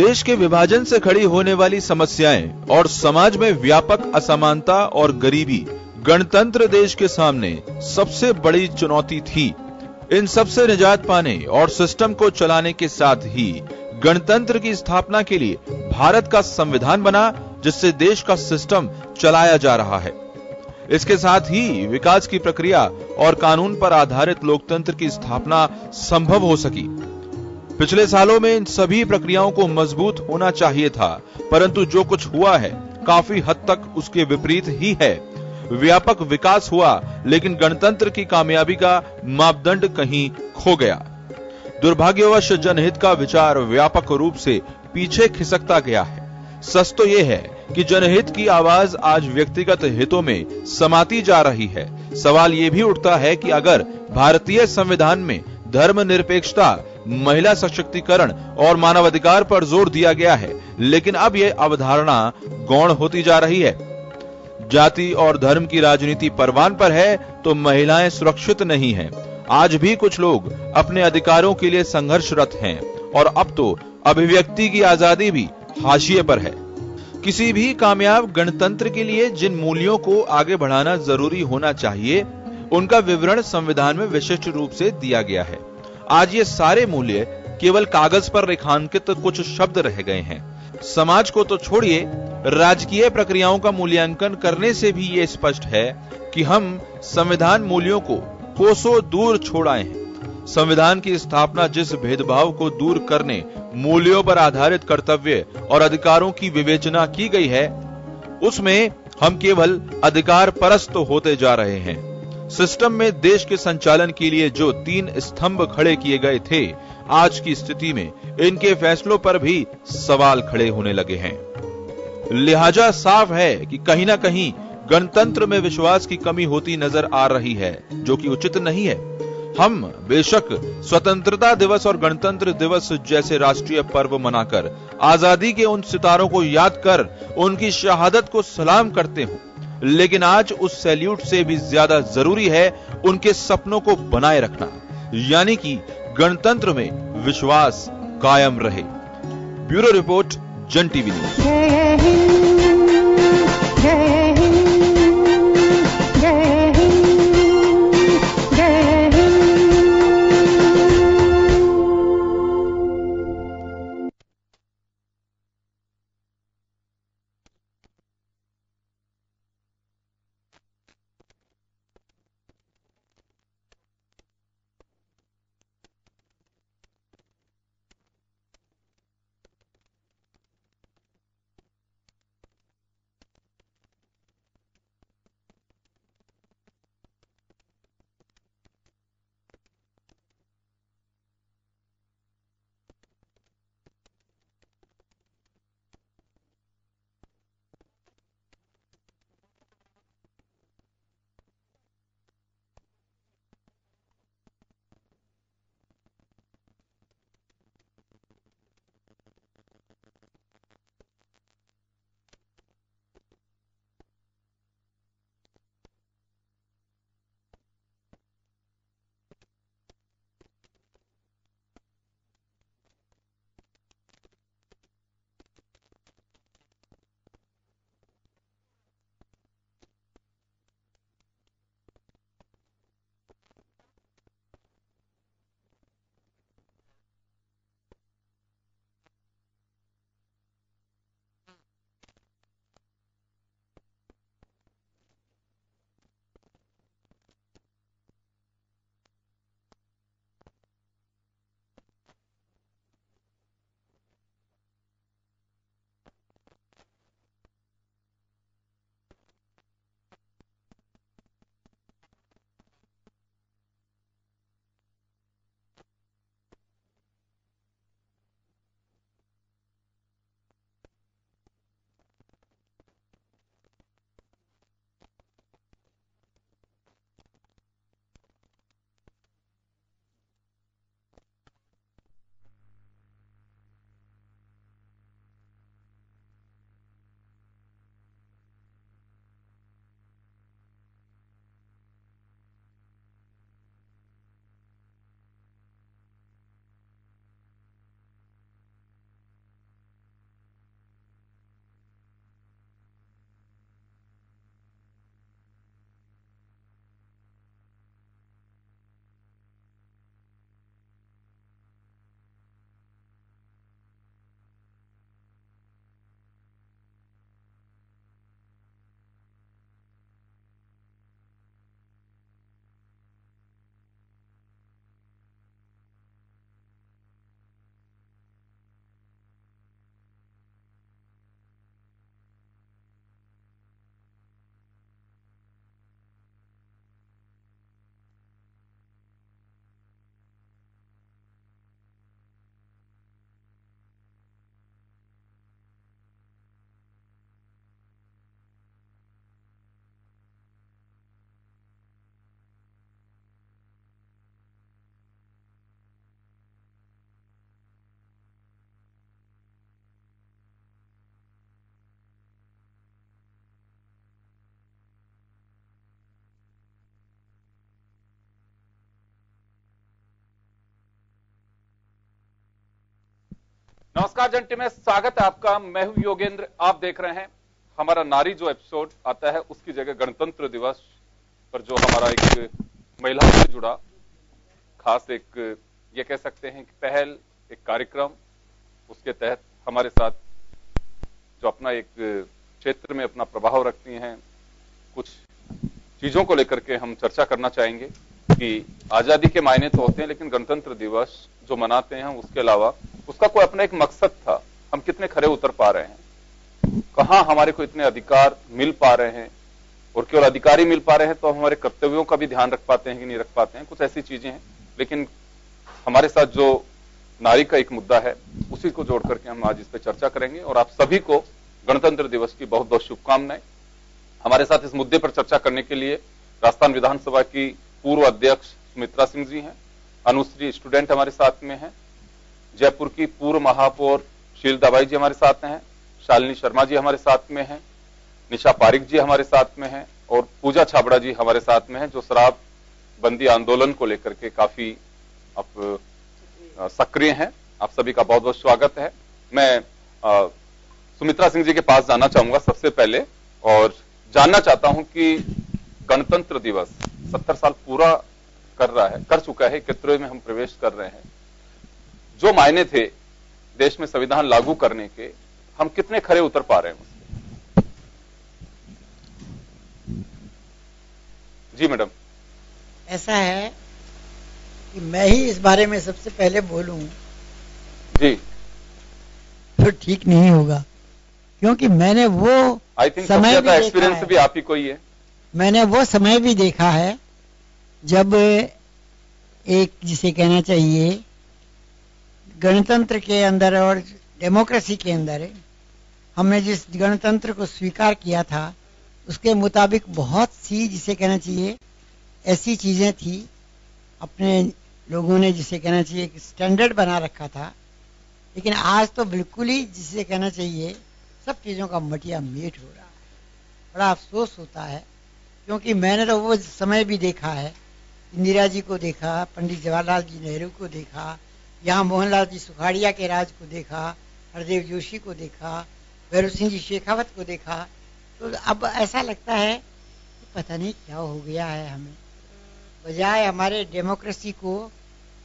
देश के विभाजन से खड़ी होने वाली समस्याएं और समाज में व्यापक असमानता और गरीबी गणतंत्र देश के सामने सबसे बड़ी चुनौती थी। इन सबसे निजात पाने और सिस्टम को चलाने के साथ ही गणतंत्र की स्थापना के लिए भारत का संविधान बना, जिससे देश का सिस्टम चलाया जा रहा है। इसके साथ ही विकास की प्रक्रिया और कानून पर आधारित लोकतंत्र की स्थापना संभव हो सकी। पिछले सालों में इन सभी प्रक्रियाओं को मजबूत होना चाहिए था, परंतु जो कुछ हुआ है काफी हद तक उसके विपरीत ही है। व्यापक विकास हुआ, लेकिन गणतंत्र की कामयाबी का मापदंड कहीं खो गया। दुर्भाग्यवश जनहित का विचार व्यापक रूप से पीछे खिसकता गया है। सच तो यह है कि जनहित की आवाज आज व्यक्तिगत हितों में समाती जा रही है। सवाल यह भी उठता है कि अगर भारतीय संविधान में धर्मनिरपेक्षता, महिला सशक्तिकरण और मानवाधिकार पर जोर दिया गया है, लेकिन अब यह अवधारणा गौण होती जा रही है। जाति और धर्म की राजनीति परवान पर है तो महिलाएं सुरक्षित नहीं हैं। आज भी कुछ लोग अपने अधिकारों के लिए संघर्षरत हैं और अब तो अभिव्यक्ति की आजादी भी हाशिए पर है। किसी भी कामयाब गणतंत्र के लिए जिन मूल्यों को आगे बढ़ाना जरूरी होना चाहिए, उनका विवरण संविधान में विशिष्ट रूप से दिया गया है। आज ये सारे मूल्य केवल कागज पर रेखांकित कुछ शब्द रह गए हैं। समाज को तो छोड़िए, राजकीय प्रक्रियाओं का मूल्यांकन करने से भी ये स्पष्ट है कि हम संविधान मूल्यों को कोसों दूर छोड़ आए हैं। संविधान की स्थापना जिस भेदभाव को दूर करने, मूल्यों पर आधारित कर्तव्य और अधिकारों की विवेचना की गई है, उसमें हम केवल अधिकार परस्त होते जा रहे हैं। सिस्टम में देश के संचालन के लिए जो तीन स्तंभ खड़े किए गए थे, आज की स्थिति में इनके फैसलों पर भी सवाल खड़े होने लगे हैं। लिहाजा साफ है कि कहीं ना कहीं गणतंत्र में विश्वास की कमी होती नजर आ रही है, जो कि उचित नहीं है। हम बेशक स्वतंत्रता दिवस और गणतंत्र दिवस जैसे राष्ट्रीय पर्व मनाकर आजादी के उन सितारों को याद कर उनकी शहादत को सलाम करते हों, लेकिन आज उस सैल्यूट से भी ज्यादा जरूरी है उनके सपनों को बनाए रखना, यानी कि गणतंत्र में विश्वास कायम रहे। Bureau report, Jan TV news. नमस्कार जन टीवी में स्वागत है आपका। मैं हूं योगेंद्र। आप देख रहे हैं हमारा नारी जो एपिसोड आता है उसकी जगह गणतंत्र दिवस पर जो हमारा एक महिला से जुड़ा खास एक ये कह सकते हैं कि पहल, एक कार्यक्रम, उसके तहत हमारे साथ जो अपना एक क्षेत्र में अपना प्रभाव रखती हैं कुछ चीजों को लेकर के हम चर्चा करना चाहेंगे कि आजादी के मायने तो होते हैं लेकिन गणतंत्र दिवस जो मनाते हैं उसके अलावा उसका कोई अपना एक मकसद था। हम कितने खरे उतर पा रहे हैं, कहां हमारे को इतने अधिकार मिल पा रहे हैं और केवल अधिकार ही मिल पा रहे हैं तो हमारे कर्तव्यों का भी ध्यान रख पाते हैं कि नहीं रख पाते हैं, कुछ ऐसी चीजें हैं। लेकिन हमारे साथ जो नारी का एक मुद्दा है उसी को जोड़ करके हम आज इस पर चर्चा करेंगे और आप सभी को गणतंत्र दिवस की बहुत बहुत शुभकामनाएं। हमारे साथ इस मुद्दे पर चर्चा करने के लिए राजस्थान विधानसभा की पूर्व अध्यक्ष सुमित्रा सिंह जी हैं, अनुश्री स्टूडेंट हमारे साथ में हैं, जयपुर की पूर्व महापौर शीलदाबाई जी हमारे साथ हैं, शालिनी शर्मा जी हमारे साथ में हैं, निशा पारिक जी हमारे साथ में हैं और पूजा छाबड़ा जी हमारे साथ में हैं जो शराब बंदी आंदोलन को लेकर के काफी आप सक्रिय हैं। आप सभी का बहुत बहुत स्वागत है। मैं सुमित्रा सिंह जी के पास जाना चाहूंगा सबसे पहले और जानना चाहता हूं कि गणतंत्र दिवस 70 साल पूरा कर चुका है, 71वें में हम प्रवेश कर रहे हैं। जो मायने थे देश में संविधान लागू करने के, हम कितने खरे उतर पा रहे हैं उसमें? जी मैडम, ऐसा है कि मैं ही इस बारे में सबसे पहले बोलूं जी तो ठीक नहीं होगा, क्योंकि मैंने वो समय भी एक्सपीरियंस भी आप ही को ही है। मैंने वो समय भी देखा है जब एक, जिसे कहना चाहिए गणतंत्र के अंदर और डेमोक्रेसी के अंदर, हमने जिस गणतंत्र को स्वीकार किया था उसके मुताबिक बहुत सी, जिसे कहना चाहिए, ऐसी चीजें थी अपने लोगों ने, जिसे कहना चाहिए एक स्टैंडर्ड बना रखा था, लेकिन आज तो बिल्कुल ही, जिसे कहना चाहिए, सब चीजों का मटिया मेट हो रहा है। बड़ा अफसोस होता है क्योंकि मैंने तो वो समय भी देखा है, इंदिरा जी को देखा, पंडित जवाहरलाल जी नेहरू को देखा, यहाँ मोहनलाल जी सुखाड़िया के राज को देखा, हरदेव जोशी को देखा, भैरव सिंह जी शेखावत को देखा। तो अब ऐसा लगता है कि पता नहीं क्या हो गया है हमें। बजाय हमारे डेमोक्रेसी को,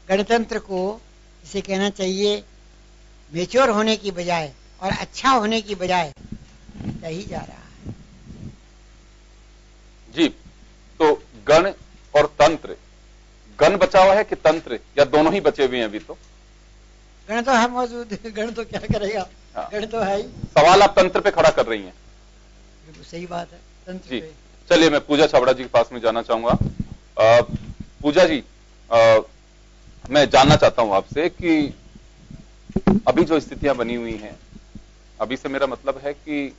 गणतंत्र को, इसे कहना चाहिए मेच्योर होने की बजाय और अच्छा होने की बजाय कही जा रहा है जी। तो गण और तंत्र, गण बचा हुआ है कि तंत्र, या दोनों ही बचे हुए हैं अभी? तो गण तो है मौजूद, गण तो क्या करेगा, गण तो है ही। सवाल आप तंत्र पे खड़ा कर रही हैं। सही बात है, तंत्र जी। चलिए मैं पूजा छाबड़ा जी के पास में जाना चाहूंगा। पूजा जी, मैं जानना चाहता हूं आपसे कि अभी जो स्थितियां बनी हुई हैं, अभी से मेरा मतलब है कि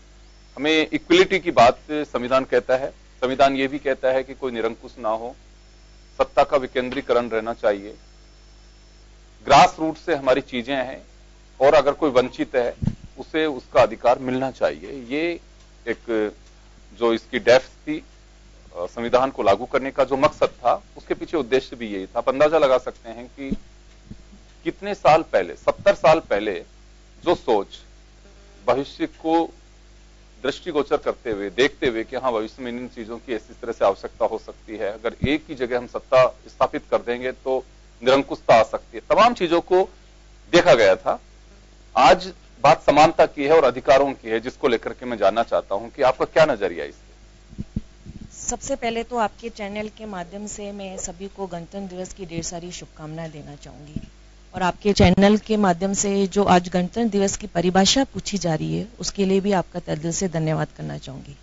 हमें इक्वलिटी की बात संविधान कहता है, संविधान ये भी कहता है कि कोई निरंकुश ना हो, सत्ता का विकेंद्रीकरण रहना चाहिए, ग्रास रूट से हमारी चीजें हैं और अगर कोई वंचित है उसे उसका अधिकार मिलना चाहिए। ये एक जो इसकी डेप्थ थी, संविधान को लागू करने का जो मकसद था उसके पीछे उद्देश्य भी यही था। आप अंदाजा लगा सकते हैं कि कितने साल पहले, 70 साल पहले जो सोच भविष्य को दृष्टिगोचर करते हुए, देखते हुए कि हाँ भविष्य में इन चीजों की इस तरह से आवश्यकता हो सकती है, अगर एक ही जगह हम सत्ता स्थापित कर देंगे तो निरंकुशता आ सकती है, तमाम चीजों को देखा गया था। आज बात समानता की है और अधिकारों की है, जिसको लेकर के मैं जानना चाहता हूं कि आपका क्या नजरिया है इसके। सबसे पहले तो आपके चैनल के माध्यम से मैं सभी को गणतंत्र दिवस की ढेर सारी शुभकामनाएं देना चाहूंगी और आपके चैनल के माध्यम से जो आज गणतंत्र दिवस की परिभाषा पूछी जा रही है उसके लिए भी आपका तहे दिल से धन्यवाद करना चाहूंगी।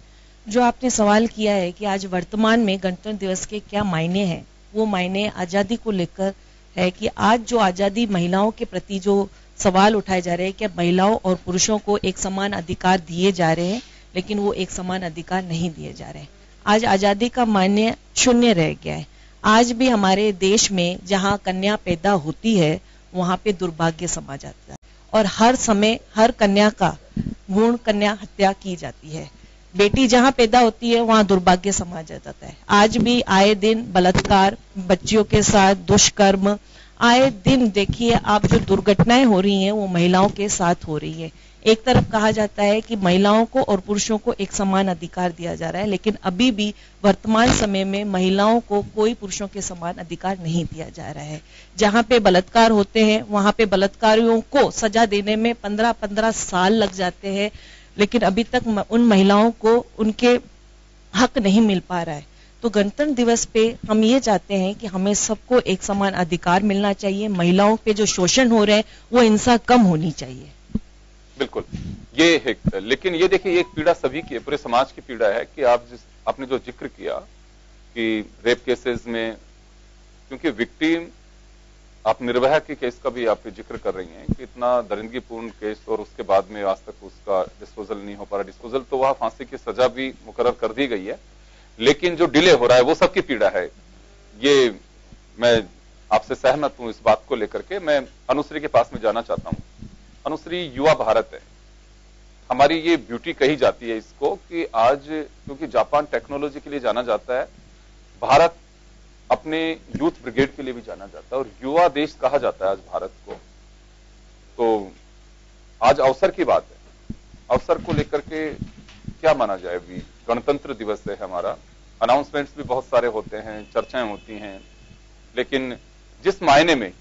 जो आपने सवाल किया है कि आज वर्तमान में गणतंत्र दिवस के क्या मायने हैं, वो मायने आजादी को लेकर है कि आज जो आजादी, महिलाओं के प्रति जो सवाल उठाए जा रहे हैं, क्या महिलाओं और पुरुषों को एक समान अधिकार दिए जा रहे हैं, लेकिन वो एक समान अधिकार नहीं दिए जा रहे हैं। आज आजादी का मायने शून्य रह गया है। आज भी हमारे देश में जहाँ कन्या पैदा होती है वहां पे दुर्भाग्य समा जाता है और हर समय हर कन्या का गुण कन्या हत्या की जाती है। बेटी जहां पैदा होती है वहां दुर्भाग्य समा जाता है। आज भी आए दिन बलात्कार, बच्चियों के साथ दुष्कर्म, आए दिन देखिए आप जो दुर्घटनाएं हो रही हैं वो महिलाओं के साथ हो रही है। एक तरफ कहा जाता है कि महिलाओं को और पुरुषों को एक समान अधिकार दिया जा रहा है, लेकिन अभी भी वर्तमान समय में महिलाओं को कोई पुरुषों के समान अधिकार नहीं दिया जा रहा है। जहां पे बलात्कार होते हैं वहां पे बलात्कारियों को सजा देने में 15-15 साल लग जाते हैं, लेकिन अभी तक उन महिलाओं को उनके हक नहीं मिल पा रहा है। तो गणतंत्र दिवस पे हम ये चाहते हैं कि हमें सबको एक समान अधिकार मिलना चाहिए, महिलाओं पे जो शोषण हो रहे हैं वो हिंसा कम होनी चाहिए। बिल्कुल ये है, लेकिन ये देखिए एक पीड़ा सभी की है, पूरे समाज की पीड़ा है कि आपने जो जिक्र किया कि रेप केसेस में, क्योंकि विक्टिम आप निर्भया के केस का भी आप जिक्र कर रही हैं कि इतना दरिंदगीपूर्ण केस और उसके बाद में आज तक उसका डिस्पोजल नहीं हो पा रहा। डिस्पोजल तो वहां फांसी की सजा भी मुकर्रर कर दी गई है, लेकिन जो डिले हो रहा है वो सबकी पीड़ा है। ये मैं आपसे सहमत हूं इस बात को लेकर के। मैं अनुश्री के पास में जाना चाहता हूं। अनुश्री, युवा भारत है हमारी, ये ब्यूटी कही जाती है इसको कि आज क्योंकि जापान टेक्नोलॉजी के लिए जाना जाता है, भारत अपने यूथ ब्रिगेड के लिए भी जाना जाता है और युवा देश कहा जाता है आज भारत को। तो आज अवसर की बात है, अवसर को लेकर के क्या माना जाए? अभी गणतंत्र दिवस है हमारा, अनाउंसमेंट्स भी बहुत सारे होते हैं, चर्चाएं होती हैं, लेकिन जिस मायने में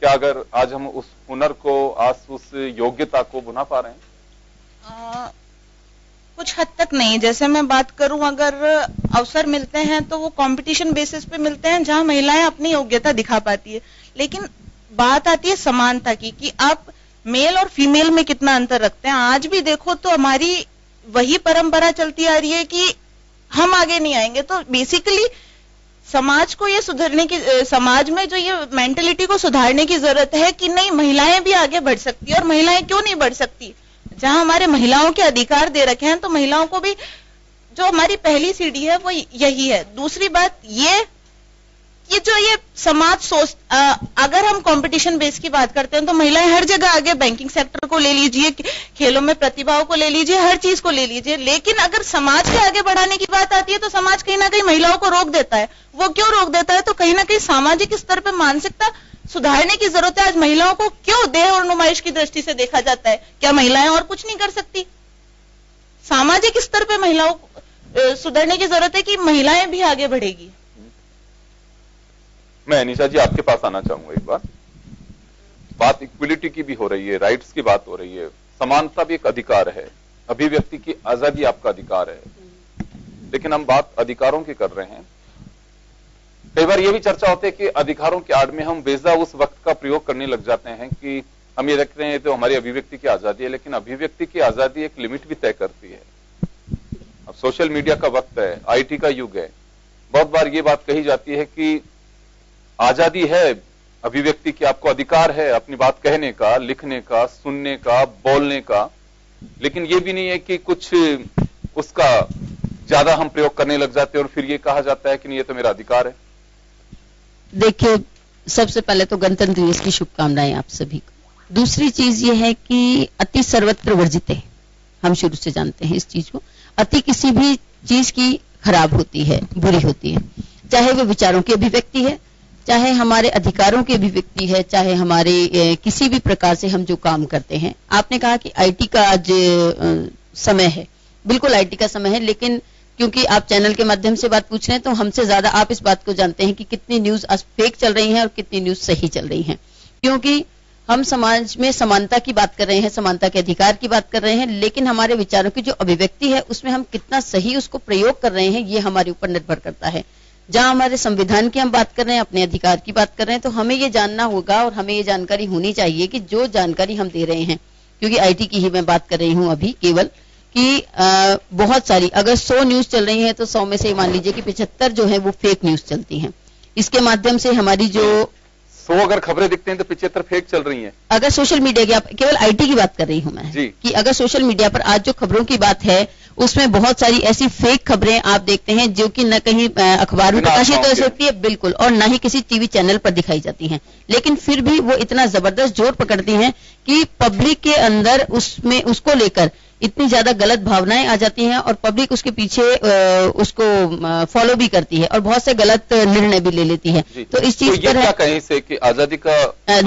क्या अगर आज हम उस हुनर को, आज उस योग्यता को बुना पा रहे हैं? कुछ हद तक नहीं। जैसे मैं बात करूं, अगर अवसर मिलते हैं तो वो कंपटीशन बेसिस पे मिलते हैं जहां महिलाएं अपनी योग्यता दिखा पाती है, लेकिन बात आती है समानता की कि आप मेल और फीमेल में कितना अंतर रखते हैं। आज भी देखो तो हमारी वही परंपरा चलती आ रही है कि हम आगे नहीं आएंगे। तो बेसिकली समाज को ये सुधरने की, समाज में जो ये मेंटलिटी को सुधारने की जरूरत है कि नहीं, महिलाएं भी आगे बढ़ सकती है। और महिलाएं क्यों नहीं बढ़ सकती? जहां हमारे महिलाओं के अधिकार दे रखे हैं, तो महिलाओं को भी, जो हमारी पहली सीढ़ी है वो यही है। दूसरी बात ये कि जो ये समाज सोच, अगर हम कंपटीशन बेस की बात करते हैं तो महिलाएं हर जगह आगे, बैंकिंग सेक्टर को ले लीजिए, खेलों में प्रतिभाओं को ले लीजिए, हर चीज को ले लीजिए, लेकिन अगर समाज के आगे बढ़ाने की बात आती है तो समाज कहीं ना कहीं महिलाओं को रोक देता है। वो क्यों रोक देता है? तो कहीं ना कहीं सामाजिक स्तर पर मानसिकता सुधारने की जरूरत है। आज महिलाओं को क्यों देह और नुमाइश की दृष्टि से देखा जाता है? क्या महिलाएं और कुछ नहीं कर सकती? सामाजिक स्तर पर महिलाओं को सुधरने की जरूरत है कि महिलाएं भी आगे बढ़ेगी। मैं अनिशा जी आपके पास आना चाहूंगा। एक बात इक्विलिटी की भी हो रही है, राइट्स की बात हो रही है, समानता भी एक अधिकार है, अभिव्यक्ति की आजादी आपका अधिकार है, लेकिन हम बात अधिकारों की कर रहे हैं। कई बार ये भी चर्चा होती है कि अधिकारों के आड़ में हम बेजा उस वक्त का प्रयोग करने लग जाते हैं कि हम ये रखते हैं तो हमारी अभिव्यक्ति की आजादी है, लेकिन अभिव्यक्ति की आजादी एक लिमिट भी तय करती है। अब सोशल मीडिया का वक्त है, IT का युग है, बहुत बार ये बात कही जाती है कि आजादी है अभिव्यक्ति की, आपको अधिकार है अपनी बात कहने का, लिखने का, सुनने का, बोलने का, लेकिन ये भी नहीं है कि कुछ उसका ज्यादा हम प्रयोग करने लग जाते हैं और फिर ये कहा जाता है कि नहीं ये तो मेरा अधिकार है। देखिए, सबसे पहले तो गणतंत्र दिवस की शुभकामनाएं आप सभी को। दूसरी चीज ये है कि अति सर्वत्र वर्जित है, हम शुरू से जानते हैं इस चीज को। अति किसी भी चीज की खराब होती है, बुरी होती है, चाहे वो विचारों की अभिव्यक्ति है, चाहे हमारे अधिकारों की अभिव्यक्ति है, चाहे हमारे किसी भी प्रकार से हम जो काम करते हैं। आपने कहा कि IT का आज समय है, बिल्कुल IT का समय है, लेकिन क्योंकि आप चैनल के माध्यम से बात पूछ रहे हैं तो हमसे ज्यादा आप इस बात को जानते हैं कि कितनी न्यूज आज फेक चल रही है और कितनी न्यूज सही चल रही है। क्योंकि हम समाज में समानता की बात कर रहे हैं, समानता के अधिकार की बात कर रहे हैं, लेकिन हमारे विचारों की जो अभिव्यक्ति है उसमें हम कितना सही उसको प्रयोग कर रहे हैं ये हमारे ऊपर निर्भर करता है। जहां हमारे संविधान की हम बात कर रहे हैं, अपने अधिकार की बात कर रहे हैं, तो हमें ये जानना होगा और हमें ये जानकारी होनी चाहिए कि जो जानकारी हम दे रहे हैं, क्योंकि IT की ही मैं बात कर रही हूं अभी केवल, कि बहुत सारी, अगर 100 न्यूज चल रही है तो 100 में से मान लीजिए कि 75 जो है वो फेक न्यूज चलती है। इसके माध्यम से हमारी जो 100 अगर खबरें दिखते हैं तो 75 फेक चल रही है। अगर सोशल मीडिया की, आप केवल IT की बात कर रही हूँ मैं, कि अगर सोशल मीडिया पर आज जो खबरों की बात है उसमें बहुत सारी ऐसी फेक खबरें आप देखते हैं जो कि न कहीं अखबार में प्रकाशित हो सकती है, बिल्कुल, और न ही किसी TV चैनल पर दिखाई जाती हैं, लेकिन फिर भी वो इतना जबरदस्त जोर पकड़ती हैं कि पब्लिक के अंदर उसमें उसको लेकर इतनी ज्यादा गलत भावनाएं आ जाती हैं और पब्लिक उसके पीछे उसको फॉलो भी करती है और बहुत से गलत निर्णय भी ले लेती है। तो इस चीज पर क्या कहीं से कि आजादी का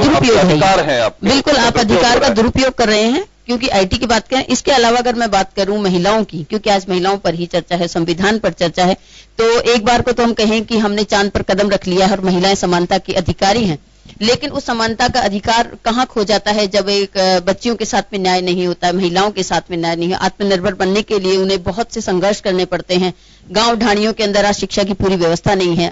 दुरुपयोग है? बिल्कुल, आप अधिकार का दुरुपयोग कर रहे हैं क्योंकि आईटी की बात करें। इसके अलावा अगर मैं बात करूं महिलाओं की, क्योंकि आज महिलाओं पर ही चर्चा है, संविधान पर चर्चा है, तो एक बार को तो हम कहें कि हमने चांद पर कदम रख लिया है और महिलाएं समानता की अधिकारी हैं, लेकिन उस समानता का अधिकार कहाँ खो जाता है जब एक बच्चियों के साथ में न्याय नहीं होता है, महिलाओं के साथ में न्याय नहीं है। आत्मनिर्भर बनने के लिए उन्हें बहुत से संघर्ष करने पड़ते हैं। गाँव ढाणियों के अंदर आज शिक्षा की पूरी व्यवस्था नहीं है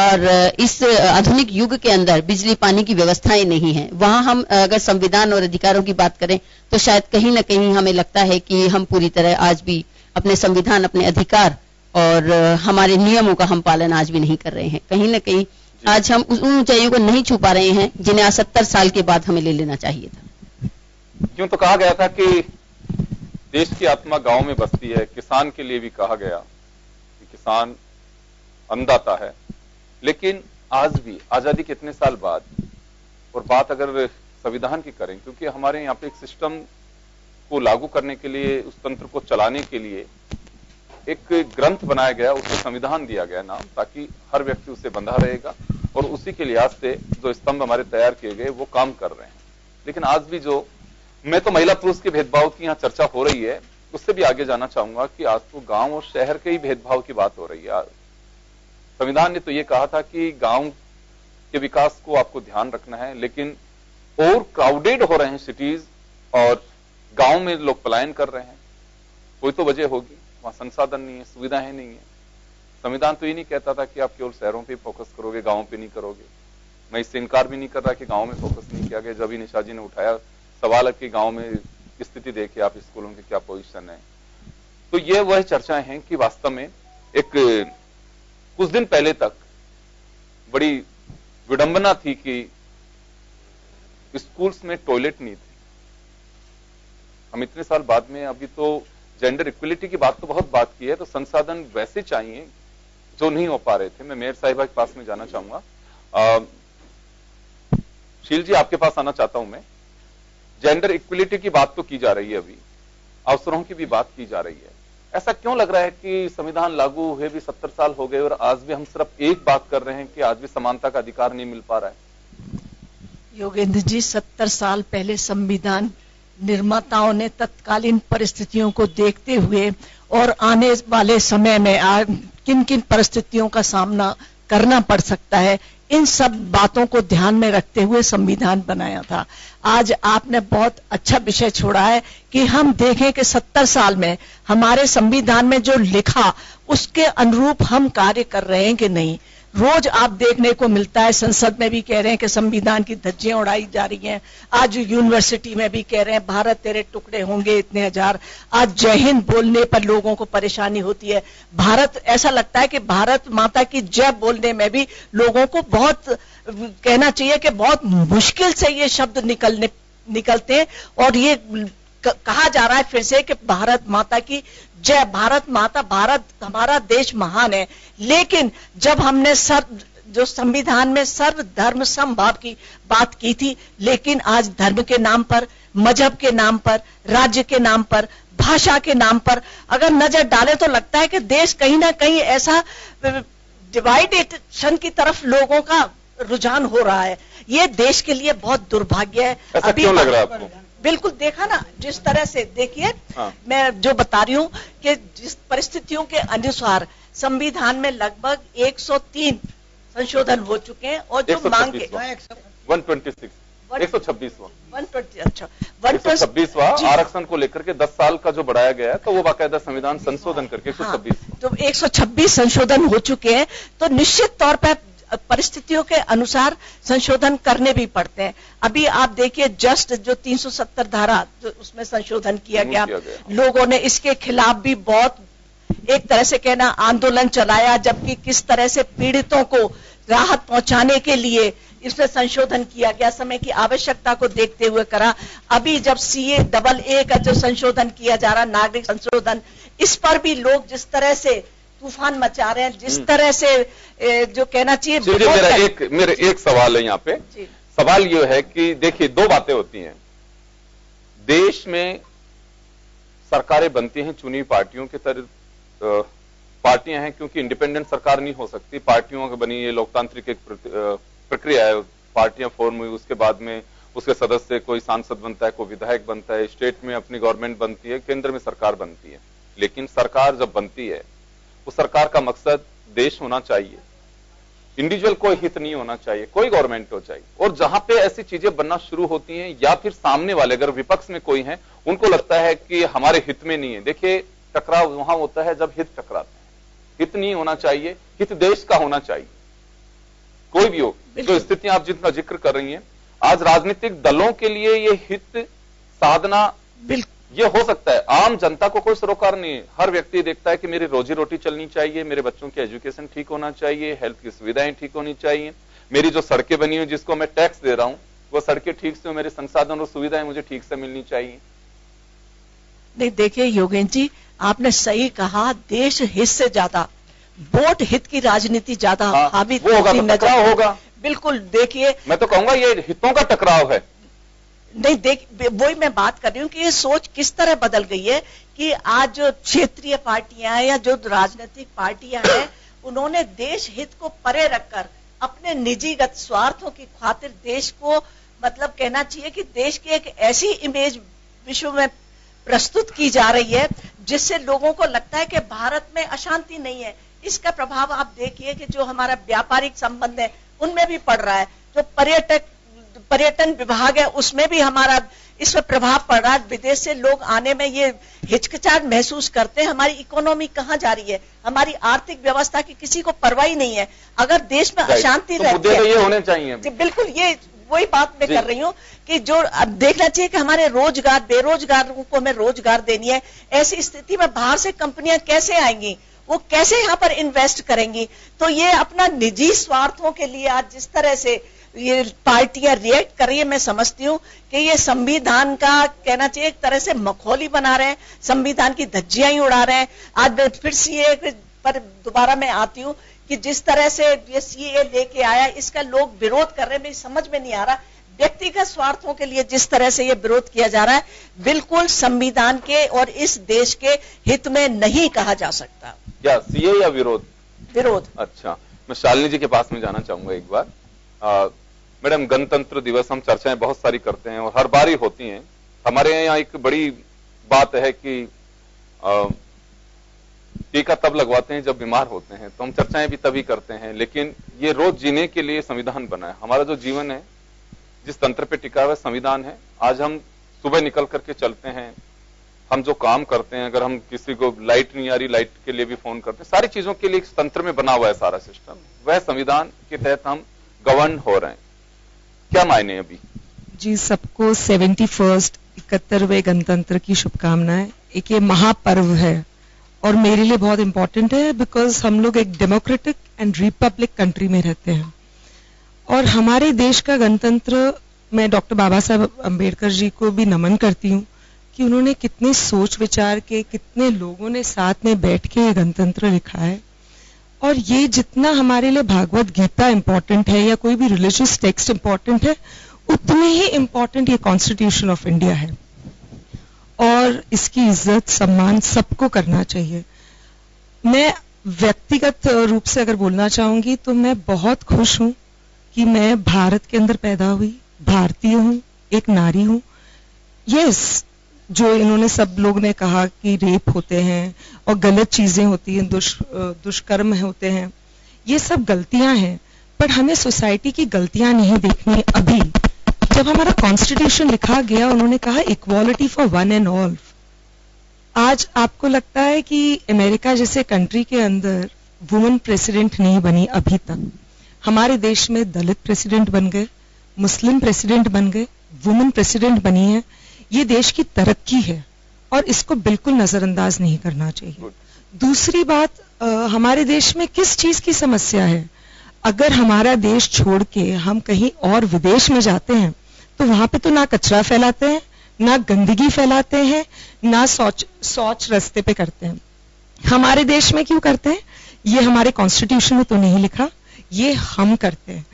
और इस आधुनिक युग के अंदर बिजली पानी की व्यवस्थाएं नहीं है। वहां हम अगर संविधान और अधिकारों की बात करें तो शायद कहीं ना कहीं हमें लगता है कि हम पूरी तरह आज भी अपने संविधान, अपने अधिकार और हमारे नियमों का हम पालन आज भी नहीं कर रहे हैं। कहीं ना कहीं आज हम उन ऊंचाइयों को नहीं छू पा रहे हैं जिन्हें 70 साल के बाद हमें ले लेना चाहिए था। क्यों तो कहा गया था कि देश की आत्मा गाँव में बसती है। किसान के लिए भी कहा गया कि किसान अन्नदाता है, लेकिन आज भी आजादी के इतने साल बाद, और बात अगर संविधान की करें क्योंकि हमारे यहाँ पे एक सिस्टम को लागू करने के लिए, उस तंत्र को चलाने के लिए एक ग्रंथ बनाया गया, उसको संविधान दिया गया नाम, ताकि हर व्यक्ति उसे बंधा रहेगा और उसी के लिहाज से जो स्तंभ हमारे तैयार किए गए वो काम कर रहे हैं। लेकिन आज भी जो मैं तो महिला पुरुष के भेदभाव की यहाँ चर्चा हो रही है, उससे भी आगे जाना चाहूंगा कि आज तो गाँव और शहर के ही भेदभाव की बात हो रही है। संविधान ने तो ये कहा था कि गांव के विकास को आपको ध्यान रखना है, लेकिन ओवर क्राउडेड हो रहे हैं सिटीज और गांव में लोग पलायन कर रहे हैं। कोई तो वजह होगी, वहां संसाधन नहीं है, सुविधाएं नहीं है। संविधान तो ये नहीं कहता था कि आप केवल शहरों पे फोकस करोगे, गांव पे नहीं करोगे। मैं इससे इनकार भी नहीं कर रहा कि गाँव में फोकस नहीं किया गया। जब ही निशा जी ने उठाया सवाल कि गाँव में स्थिति देखिए आप, स्कूलों की क्या पोजिशन है, तो ये वह चर्चाएं हैं कि वास्तव में एक कुछ दिन पहले तक बड़ी विडंबना थी कि स्कूल्स में टॉयलेट नहीं थे। हम इतने साल बाद में, अभी तो जेंडर इक्वलिटी की बात तो बहुत बात की है, तो संसाधन वैसे चाहिए जो नहीं हो पा रहे थे। मैं मेयर साहिबा के पास में जाना चाहूंगा, शील जी आपके पास आना चाहता हूं मैं। जेंडर इक्वलिटी की बात तो की जा रही है, अभी अवसरों की भी बात की जा रही है। ऐसा क्यों लग रहा है कि संविधान लागू हुए भी 70 साल हो गए और आज भी हम सिर्फ एक बात कर रहे हैं कि आज भी समानता का अधिकार नहीं मिल पा रहा है? योगेंद्र जी, 70 साल पहले संविधान निर्माताओं ने तत्कालीन परिस्थितियों को देखते हुए और आने वाले समय में किन किन परिस्थितियों का सामना करना पड़ सकता है, इन सब बातों को ध्यान में रखते हुए संविधान बनाया था। आज आपने बहुत अच्छा विषय छोड़ा है कि हम देखें कि 70 साल में हमारे संविधान में जो लिखा उसके अनुरूप हम कार्य कर रहे हैं कि नहीं। रोज आप देखने को मिलता है, संसद में भी कह रहे हैं कि संविधान की धज्जियां उड़ाई जा रही हैं, आज यूनिवर्सिटी में भी कह रहे हैं भारत तेरे टुकड़े होंगे इतने हजार। आज जय हिंद बोलने पर लोगों को परेशानी होती है। भारत, ऐसा लगता है कि भारत माता की जय बोलने में भी लोगों को बहुत, कहना चाहिए कि बहुत मुश्किल से ये शब्द निकलते हैं और ये कहा जा रहा है फिर से कि भारत माता की जय, भारत माता, भारत हमारा देश महान है। लेकिन जब हमने जो संविधान में सर्व धर्म समभाव की बात की थी, लेकिन आज धर्म के नाम पर, मजहब के नाम पर, राज्य के नाम पर, भाषा के नाम पर अगर नजर डालें तो लगता है कि देश कहीं ना कहीं ऐसा डिवाइडेशन की तरफ लोगों का रुझान हो रहा है। ये देश के लिए बहुत दुर्भाग्य है। ऐसा क्यों लग रहा है आपको? बिल्कुल, देखा ना जिस तरह से, देखिए हाँ। मैं जो बता रही हूँ कि जिस परिस्थितियों के अनुसार संविधान में लगभग 103 संशोधन हो चुके हैं और जो मांग के 126वां आरक्षण को लेकर के 10 साल का जो बढ़ाया गया है, तो वो बाकायदा संविधान संशोधन करके 126 संशोधन हो चुके हैं। तो निश्चित तौर पर परिस्थितियों के अनुसार संशोधन करने भी पड़ते हैं। अभी आप देखिए जस्ट जो 370 धारा तो उसमें संशोधन किया गया। लोगों ने इसके खिलाफ भी बहुत, एक तरह से कहना, आंदोलन चलाया, जबकि किस तरह से पीड़ितों को राहत पहुंचाने के लिए इसमें संशोधन किया गया, समय की आवश्यकता को देखते हुए करा। अभी जब CAA का जो संशोधन किया जा रहा, नागरिक संशोधन, इस पर भी लोग जिस तरह से तूफान मचा रहे हैं, जिस तरह से जो कहना चाहिए। मेरा एक सवाल है यहाँ पे। सवाल ये है कि देखिए, दो बातें होती हैं। देश में सरकारें बनती हैं चुनी पार्टियों के पार्टियां हैं, क्योंकि इंडिपेंडेंट सरकार नहीं हो सकती, पार्टियों की बनी ये लोकतांत्रिक एक प्रक्रिया है। पार्टियां फॉर्म हुई, उसके बाद में उसके सदस्य कोई सांसद बनता है, कोई विधायक बनता है, स्टेट में अपनी गवर्नमेंट बनती है, केंद्र में सरकार बनती है। लेकिन सरकार जब बनती है उस सरकार का मकसद देश होना चाहिए, इंडिविजुअल कोई हित नहीं होना चाहिए, कोई गवर्नमेंट हो चाहिए। और जहां पे ऐसी चीजें बनना शुरू होती हैं या फिर सामने वाले अगर विपक्ष में कोई है उनको लगता है कि हमारे हित में नहीं है, देखिए टकराव वहां होता है जब हित टकराते हैं। हित नहीं होना चाहिए, हित देश का होना चाहिए, कोई भी हो। जो स्थितियां आप जितना जिक्र कर रही हैं आज राजनीतिक दलों के लिए ये हित साधना ये हो सकता है, आम जनता को कोई सरोकार नहीं है। हर व्यक्ति देखता है कि मेरी रोजी रोटी चलनी चाहिए, मेरे बच्चों की एजुकेशन ठीक होना चाहिए, हेल्थ की सुविधाएं ठीक होनी चाहिए, मेरी जो सड़कें बनी हुई जिसको मैं टैक्स दे रहा हूं वो सड़कें ठीक से, मेरे संसाधन और सुविधाएं मुझे ठीक से मिलनी चाहिए। नहीं देखिए योगेंद्र जी, आपने सही कहा, देश हित से ज्यादा वोट हित की राजनीति ज्यादा हावी होगा। बिल्कुल देखिए, मैं तो कहूंगा ये हितों का टकराव है। नहीं देख, वही मैं बात कर रही हूँ कि ये सोच किस तरह बदल गई है कि आज जो क्षेत्रीय पार्टियां हैं या जो राजनीतिक पार्टियां हैं उन्होंने देश हित को परे रखकर अपने निजीगत स्वार्थों की खातिर देश को, मतलब कहना चाहिए कि देश की एक ऐसी इमेज विश्व में प्रस्तुत की जा रही है जिससे लोगों को लगता है कि भारत में अशांति नहीं है। इसका प्रभाव आप देखिए कि जो हमारा व्यापारिक संबंध है उनमें भी पड़ रहा है, जो पर्यटन विभाग है उसमें भी हमारा इस पर प्रभाव पड़ रहा है। विदेश से लोग आने में ये हिचकिचाहट महसूस करते हैं, हमारी इकोनॉमी कहाँ जा रही है, हमारी आर्थिक व्यवस्था की किसी को परवाह ही नहीं है। अगर देश में अशांति रहती है तो ये होने चाहिए। बिल्कुल, ये वही बात मैं कर रही हूँ कि जो अब देखना चाहिए कि हमारे रोजगार, बेरोजगारों को हमें रोजगार देनी है। ऐसी स्थिति में बाहर से कंपनियां कैसे आएंगी, वो कैसे यहाँ पर इन्वेस्ट करेंगी? तो ये अपना निजी स्वार्थों के लिए आज जिस तरह से ये पार्टियां रिएक्ट कर रही है, मैं समझती हूँ कि ये संविधान का, कहना चाहिए एक तरह से मखौली बना रहे हैं, संविधान की धज्जियां ही उड़ा रहे हैं। आज फिर सीए पर दोबारा मैं आती हूँ कि जिस तरह से ये सीए लेके आया, इसका लोग विरोध कर रहे हैं, मेरी समझ में नहीं आ रहा। व्यक्तिगत स्वार्थों के लिए जिस तरह से ये विरोध किया जा रहा है, बिल्कुल संविधान के और इस देश के हित में नहीं कहा जा सकता। या सीए या विरोध। अच्छा, मैं शालिनी जी के पास में जाना चाहूंगा एक बार। मैडम, गणतंत्र दिवस हम चर्चाएं बहुत सारी करते हैं और हर बार ही होती हैं। हमारे यहाँ एक बड़ी बात है कि टीका तब लगवाते हैं जब बीमार होते हैं, तो हम चर्चाएं भी तभी करते हैं। लेकिन ये रोज जीने के लिए संविधान बना है। हमारा जो जीवन है, जिस तंत्र पे टिका हुआ संविधान है। आज हम सुबह निकल करके चलते हैं, हम जो काम करते हैं, अगर हम किसी को लाइट नहीं आ रही, लाइट के लिए भी फोन करते हैं, सारी चीजों के लिए इस तंत्र में बना हुआ है सारा सिस्टम। वह संविधान के तहत हम गवर्न हो रहे हैं। क्या मायने अभी जी? सबको 71वें गणतंत्र की शुभकामनाएं। एक ये महापर्व है और मेरे लिए बहुत इंपॉर्टेंट है, बिकॉज हम लोग एक डेमोक्रेटिक एंड रिपब्लिक कंट्री में रहते हैं और हमारे देश का गणतंत्र, मैं डॉक्टर बाबा साहब अम्बेडकर जी को भी नमन करती हूँ कि उन्होंने कितने सोच विचार के, कितने लोगों ने साथ में बैठ के ये गणतंत्र लिखा है। और ये जितना हमारे लिए भागवत गीता इम्पोर्टेंट है या कोई भी रिलीजियस टेक्स्ट इम्पोर्टेंट है, उतने ही इम्पोर्टेंट ये कॉन्स्टिट्यूशन ऑफ इंडिया है और इसकी इज्जत सम्मान सबको करना चाहिए। मैं व्यक्तिगत रूप से अगर बोलना चाहूंगी तो मैं बहुत खुश हूँ कि मैं भारत के अंदर पैदा हुई, भारतीय हूँ, एक नारी हूँ। यस, जो इन्होंने सब लोग ने कहा कि रेप होते हैं और गलत चीजें होती हैं, दुष्कर्म होते हैं, ये सब गलतियां हैं, पर हमें सोसाइटी की गलतियां नहीं देखनी। अभी जब हमारा कॉन्स्टिट्यूशन लिखा गया, उन्होंने कहा equality for one and all. आज आपको लगता है कि अमेरिका जैसे कंट्री के अंदर वुमेन प्रेसिडेंट नहीं बनी अभी तक। हमारे देश में दलित प्रेसिडेंट बन गए, मुस्लिम प्रेसिडेंट बन गए, वुमेन प्रेसिडेंट बनी है। ये देश की तरक्की है और इसको बिल्कुल नजरअंदाज नहीं करना चाहिए। दूसरी बात, हमारे देश में किस चीज की समस्या है? अगर हमारा देश छोड़ के हम कहीं और विदेश में जाते हैं तो वहां पे तो ना कचरा फैलाते हैं, ना गंदगी फैलाते हैं, ना शौच रस्ते पे करते हैं। हमारे देश में क्यों करते हैं? ये हमारे कॉन्स्टिट्यूशन में तो नहीं लिखा, ये हम करते हैं।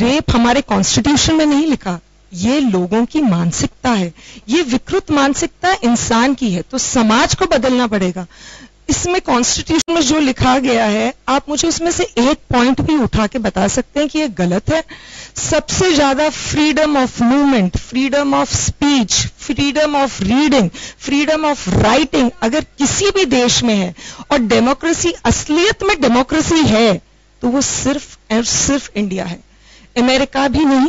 रेप हमारे कॉन्स्टिट्यूशन में नहीं लिखा, ये लोगों की मानसिकता है, ये विकृत मानसिकता इंसान की है, तो समाज को बदलना पड़ेगा। इसमें कॉन्स्टिट्यूशन में जो लिखा गया है, आप मुझे उसमें से एक पॉइंट भी उठा के बता सकते हैं कि ये गलत है? सबसे ज्यादा freedom of movement, freedom of speech, freedom of reading, freedom of writing अगर किसी भी देश में है, और डेमोक्रेसी, असलियत में डेमोक्रेसी है, तो वो सिर्फ और सिर्फ इंडिया है, अमेरिका भी नहीं,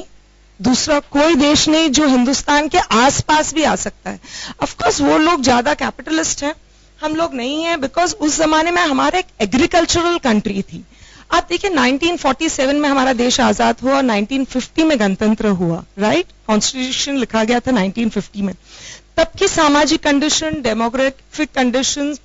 दूसरा कोई देश नहीं जो हिंदुस्तान के आसपास भी आ सकता है। ऑफ कोर्स वो लोग ज्यादा कैपिटलिस्ट हैं, हम लोग नहीं है, बिकॉज उस जमाने में हमारा एक एग्रीकल्चरल कंट्री थी। आप देखिए 1947 में हमारा देश आजाद हुआ, 1950 में गणतंत्र हुआ, राइट? कॉन्स्टिट्यूशन लिखा गया था 1950 में। तब की सामाजिक कंडीशन, डेमोग्राफिक कंडीशन,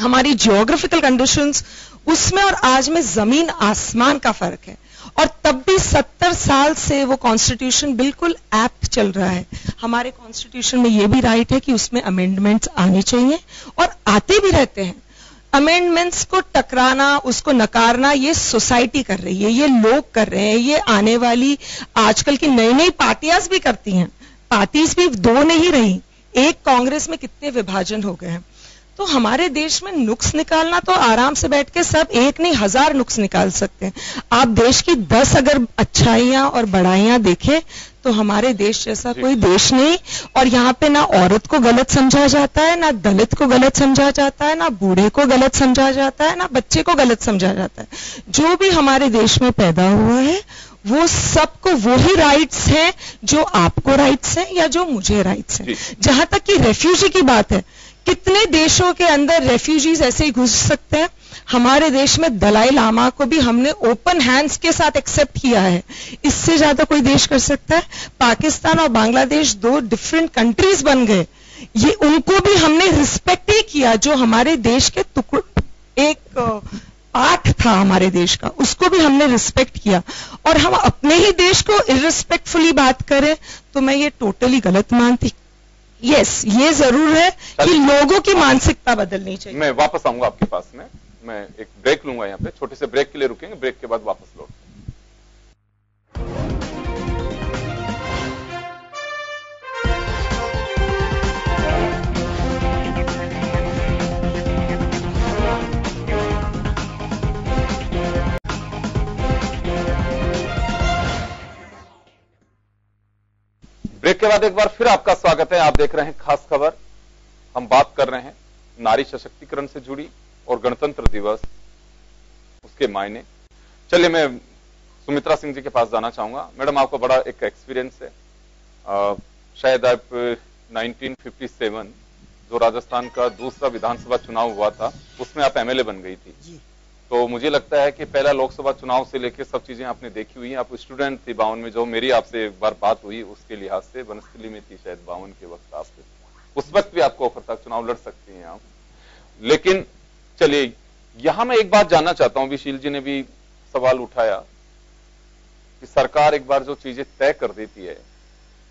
हमारी जियोग्राफिकल कंडीशंस, उसमें और आज में जमीन आसमान का फर्क है। और तब भी 70 साल से वो कॉन्स्टिट्यूशन बिल्कुल एप्ट चल रहा है। हमारे कॉन्स्टिट्यूशन में ये भी राइट है कि उसमें अमेंडमेंट्स आने चाहिए, और आते भी रहते हैं। अमेंडमेंट्स को टकराना, उसको नकारना, ये सोसाइटी कर रही है, ये लोग कर रहे हैं, ये आने वाली आजकल की नई नई पार्टियां भी करती हैं। पार्टीज भी दो नहीं रही, एक कांग्रेस में कितने विभाजन हो गए हैं। तो हमारे देश में नुक्स निकालना, तो आराम से बैठ के सब एक नहीं 1000 नुक्स निकाल सकते हैं। आप देश की 10 अगर अच्छाइयां और बड़ाइयां देखें तो हमारे देश जैसा कोई देश नहीं। और यहाँ पे ना औरत को गलत समझा जाता है, ना दलित को गलत समझा जाता है, ना बूढ़े को गलत समझा जाता है, ना बच्चे को गलत समझा जाता है। जो भी हमारे देश में पैदा हुआ है वो सबको वही राइट्स हैं जो आपको राइट्स हैं या जो मुझे राइट्स हैं। जहां तक कि रेफ्यूजी की बात है, कितने देशों के अंदर रेफ्यूजीज ऐसे ही घुस सकते हैं? हमारे देश में दलाई लामा को भी हमने ओपन हैंड्स के साथ एक्सेप्ट किया है। इससे ज्यादा कोई देश कर सकता है? पाकिस्तान और बांग्लादेश दो डिफरेंट कंट्रीज बन गए, ये उनको भी हमने रिस्पेक्ट ही किया, जो हमारे देश के एक पार्ट था हमारे देश का, उसको भी हमने रिस्पेक्ट किया। और हम अपने ही देश को इररिस्पेक्टफुली बात करें तो मैं ये टोटली गलत मानती। यस, ये जरूर है कि लोगों की मानसिकता बदलनी चाहिए। मैं वापस आऊंगा आपके पास में, मैं एक ब्रेक लूंगा। यहाँ पे छोटे से ब्रेक के लिए रुकेंगे, ब्रेक के बाद वापस लौट। ब्रेक के बाद एक बार फिर आपका स्वागत है। आप देख रहे हैं खास खबर। हम बात कर रहे हैं नारी सशक्तिकरण से जुड़ी और गणतंत्र दिवस, उसके मायने। चलिए मैं सुमित्रा सिंह जी के पास जाना चाहूंगा। मैडम, आपका बड़ा एक एक्सपीरियंस है। शायद आप 1957 जो राजस्थान का दूसरा विधानसभा चुनाव हुआ था उसमें आप एमएलए बन गई थी, तो मुझे लगता है कि पहला लोकसभा चुनाव से लेकर सब चीजें आपने देखी हुई हैं। आप स्टूडेंट थी 52 में, जो मेरी आपसे एक बार बात हुई उसके लिहाज से, बनस्थली में थी शायद 52 के वक्त, आपसे उस वक्त भी आपको ऑफर था चुनाव लड़ सकती हैं आप। लेकिन चलिए, यहां मैं एक बात जानना चाहता हूं, विशील जी ने भी सवाल उठाया कि सरकार एक बार जो चीजें तय कर देती है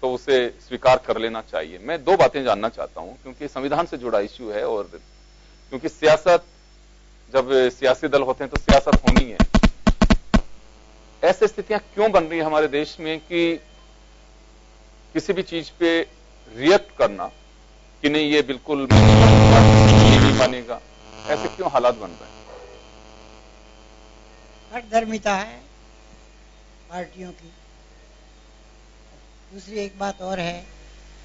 तो उसे स्वीकार कर लेना चाहिए। मैं दो बातें जानना चाहता हूं, क्योंकि संविधान से जुड़ा इश्यू है, और क्योंकि सियासत, जब सियासी दल होते हैं तो सियासत होनी है। ऐसी स्थितियां क्यों बन रही है हमारे देश में कि किसी भी चीज पे रिएक्ट करना कि नहीं ये बिल्कुल नहीं मानेगा, ऐसे क्यों हालात बन रहे हैं? हठधर्मिता है पार्टियों की। दूसरी एक बात और है,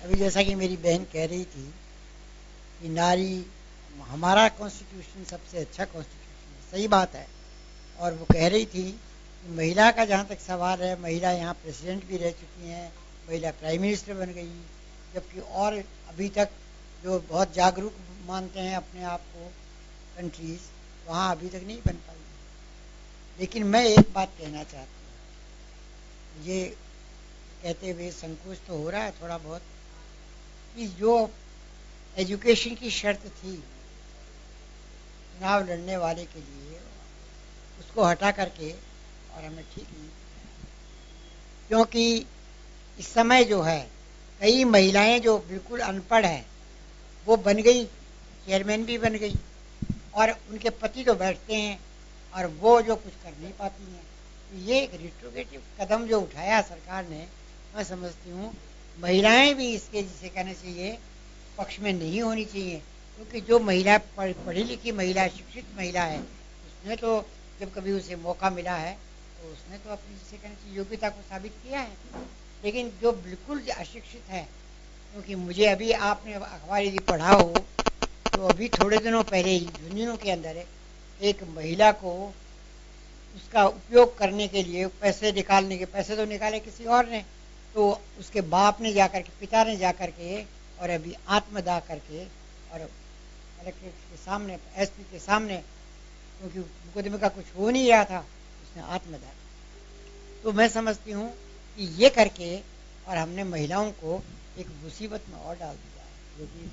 अभी जैसा कि मेरी बहन कह रही थी कि नारी, हमारा कॉन्स्टिट्यूशन सबसे अच्छा कॉन्स्टिट्यूशन है, सही बात है। और वो कह रही थी कि महिला का जहाँ तक सवाल है, महिला यहाँ प्रेसिडेंट भी रह चुकी हैं, महिला प्राइम मिनिस्टर बन गई, जबकि और अभी तक जो बहुत जागरूक मानते हैं अपने आप को कंट्रीज, वहाँ अभी तक नहीं बन पाई। लेकिन मैं एक बात कहना चाहती हूँ, ये कहते हुए संकोच तो हो रहा है थोड़ा बहुत, कि जो एजुकेशन की शर्त थी चुनाव लड़ने वाले के लिए, उसको हटा करके, और हमें ठीक नहीं, क्योंकि इस समय जो है कई महिलाएं जो बिल्कुल अनपढ़ हैं वो बन गई, चेयरमैन भी बन गई, और उनके पति तो बैठते हैं और वो जो कुछ कर नहीं पाती हैं। तो ये एक रिट्रोगेटिव कदम जो उठाया सरकार ने, मैं समझती हूँ महिलाएं भी इसके जिसे कहना चाहिए पक्ष में नहीं होनी चाहिए, क्योंकि जो महिला पढ़ी लिखी महिला शिक्षित महिला है उसने तो जब कभी उसे मौका मिला है तो उसने तो अपनी जिसे कहना चाहिए योग्यता को साबित किया है। लेकिन जो बिल्कुल अशिक्षित है, क्योंकि मुझे अभी आपने अखबार यदि पढ़ा हो तो अभी थोड़े दिनों पहले झुंझुनू के अंदर एक महिला को उसका उपयोग करने के लिए पैसे निकालने के, पैसे तो निकाले किसी और ने, तो उसके बाप ने जा करके, पिता ने जा करके और अभी आत्मदाह करके और कलेक्ट्रेट के सामने, एसपी के सामने, क्योंकि मुकदमे का कुछ हो नहीं रहा था, उसने आत्मदाह किया। तो मैं समझती हूँ कि ये करके और हमने महिलाओं को एक मुसीबत में और डाल दिया है, जो कि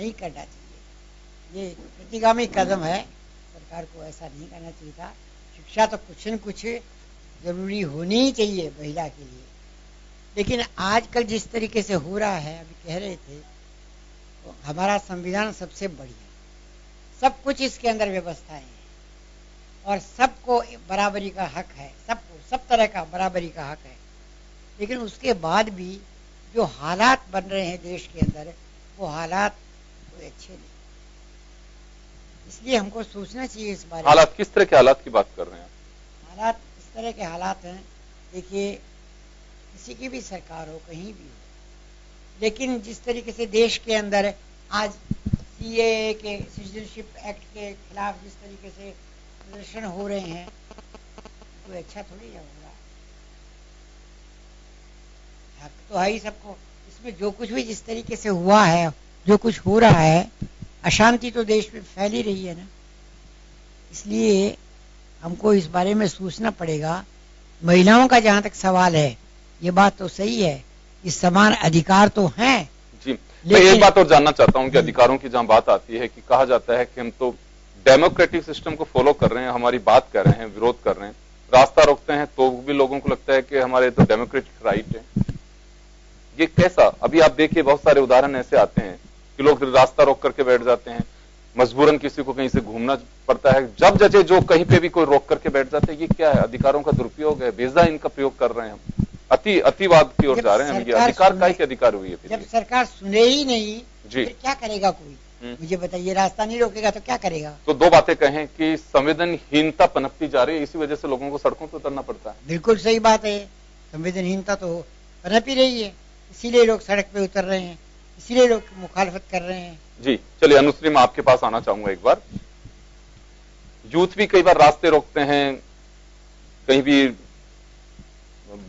नहीं करना चाहिए। ये प्रतिगामी कदम है, सरकार को ऐसा नहीं करना चाहिए था। शिक्षा तो कुछ न कुछ जरूरी होनी ही चाहिए महिला के लिए, लेकिन आजकल जिस तरीके से हो रहा है, अभी कह रहे थे तो हमारा संविधान सबसे बढ़िया, सब कुछ इसके अंदर व्यवस्थाएं हैं और सबको बराबरी का हक है, सबको सब तरह का बराबरी का हक है। लेकिन उसके बाद भी जो हालात बन रहे हैं देश के अंदर, वो हालात कोई अच्छे नहीं, इसलिए हमको सोचना चाहिए इस बारे में। हालात किस तरह के हालात की बात कर रहे हैं? हालात इस तरह के हालात हैं, देखिए किसी की भी सरकार हो, कहीं भी हो, लेकिन जिस तरीके से देश के अंदर आज सीएए के, सिटीजनशिप एक्ट के खिलाफ जिस तरीके से प्रदर्शन हो रहे हैं, कोई अच्छा थोड़ी हो रहा है। हक तो है ही सबको। इसमें जो कुछ भी जिस तरीके से हुआ है, जो कुछ हो रहा है, अशांति तो देश में फैली रही है ना, इसलिए हमको इस बारे में सोचना पड़ेगा। महिलाओं का जहाँ तक सवाल है, ये बात तो सही है, इस समान अधिकार तो हैं। जी, मैं एक बात और जानना चाहता हूँ कि अधिकारों की जहाँ बात आती है कि कहा जाता है कि हम तो डेमोक्रेटिक सिस्टम को फॉलो कर रहे हैं, हमारी बात कर रहे हैं, विरोध कर रहे हैं, रास्ता रोकते हैं तो भी लोगों को लगता है कि हमारे तो डेमोक्रेटिक राइट है। ये कैसा? अभी आप देखिए बहुत सारे उदाहरण ऐसे आते हैं कि लोग रास्ता रोक करके बैठ जाते हैं, मजबूरन किसी को कहीं से घूमना पड़ता है, जब जचे जो कहीं पे भी कोई रोक करके बैठ जाते हैं। ये क्या है? अधिकारों का दुरुपयोग है, बेजा इनका प्रयोग कर रहे हैं हम, अतिवाद की ओर जा रहे हैं। अधिकार काय के अधिकार हुई है? जब सरकार सुने ही नहीं जी, क्या करेगा कोई? मुझे बताइए, रास्ता नहीं रोकेगा तो क्या करेगा? तो दो बातें कहें कि संवेदनहीनता पनपती जा रही है, इसी वजह से लोगों को सड़कों पर उतरना पड़ता है। बिल्कुल सही बात है, संवेदनहीनता तो पनप ही रही है, इसीलिए लोग सड़क पे उतर रहे हैं, इसीलिए लोग मुखालफत कर रहे हैं। जी चलिए अनुश्री, मैं आपके पास आना चाहूंगा एक बार। यूथ भी कई बार रास्ते रोकते हैं कहीं भी,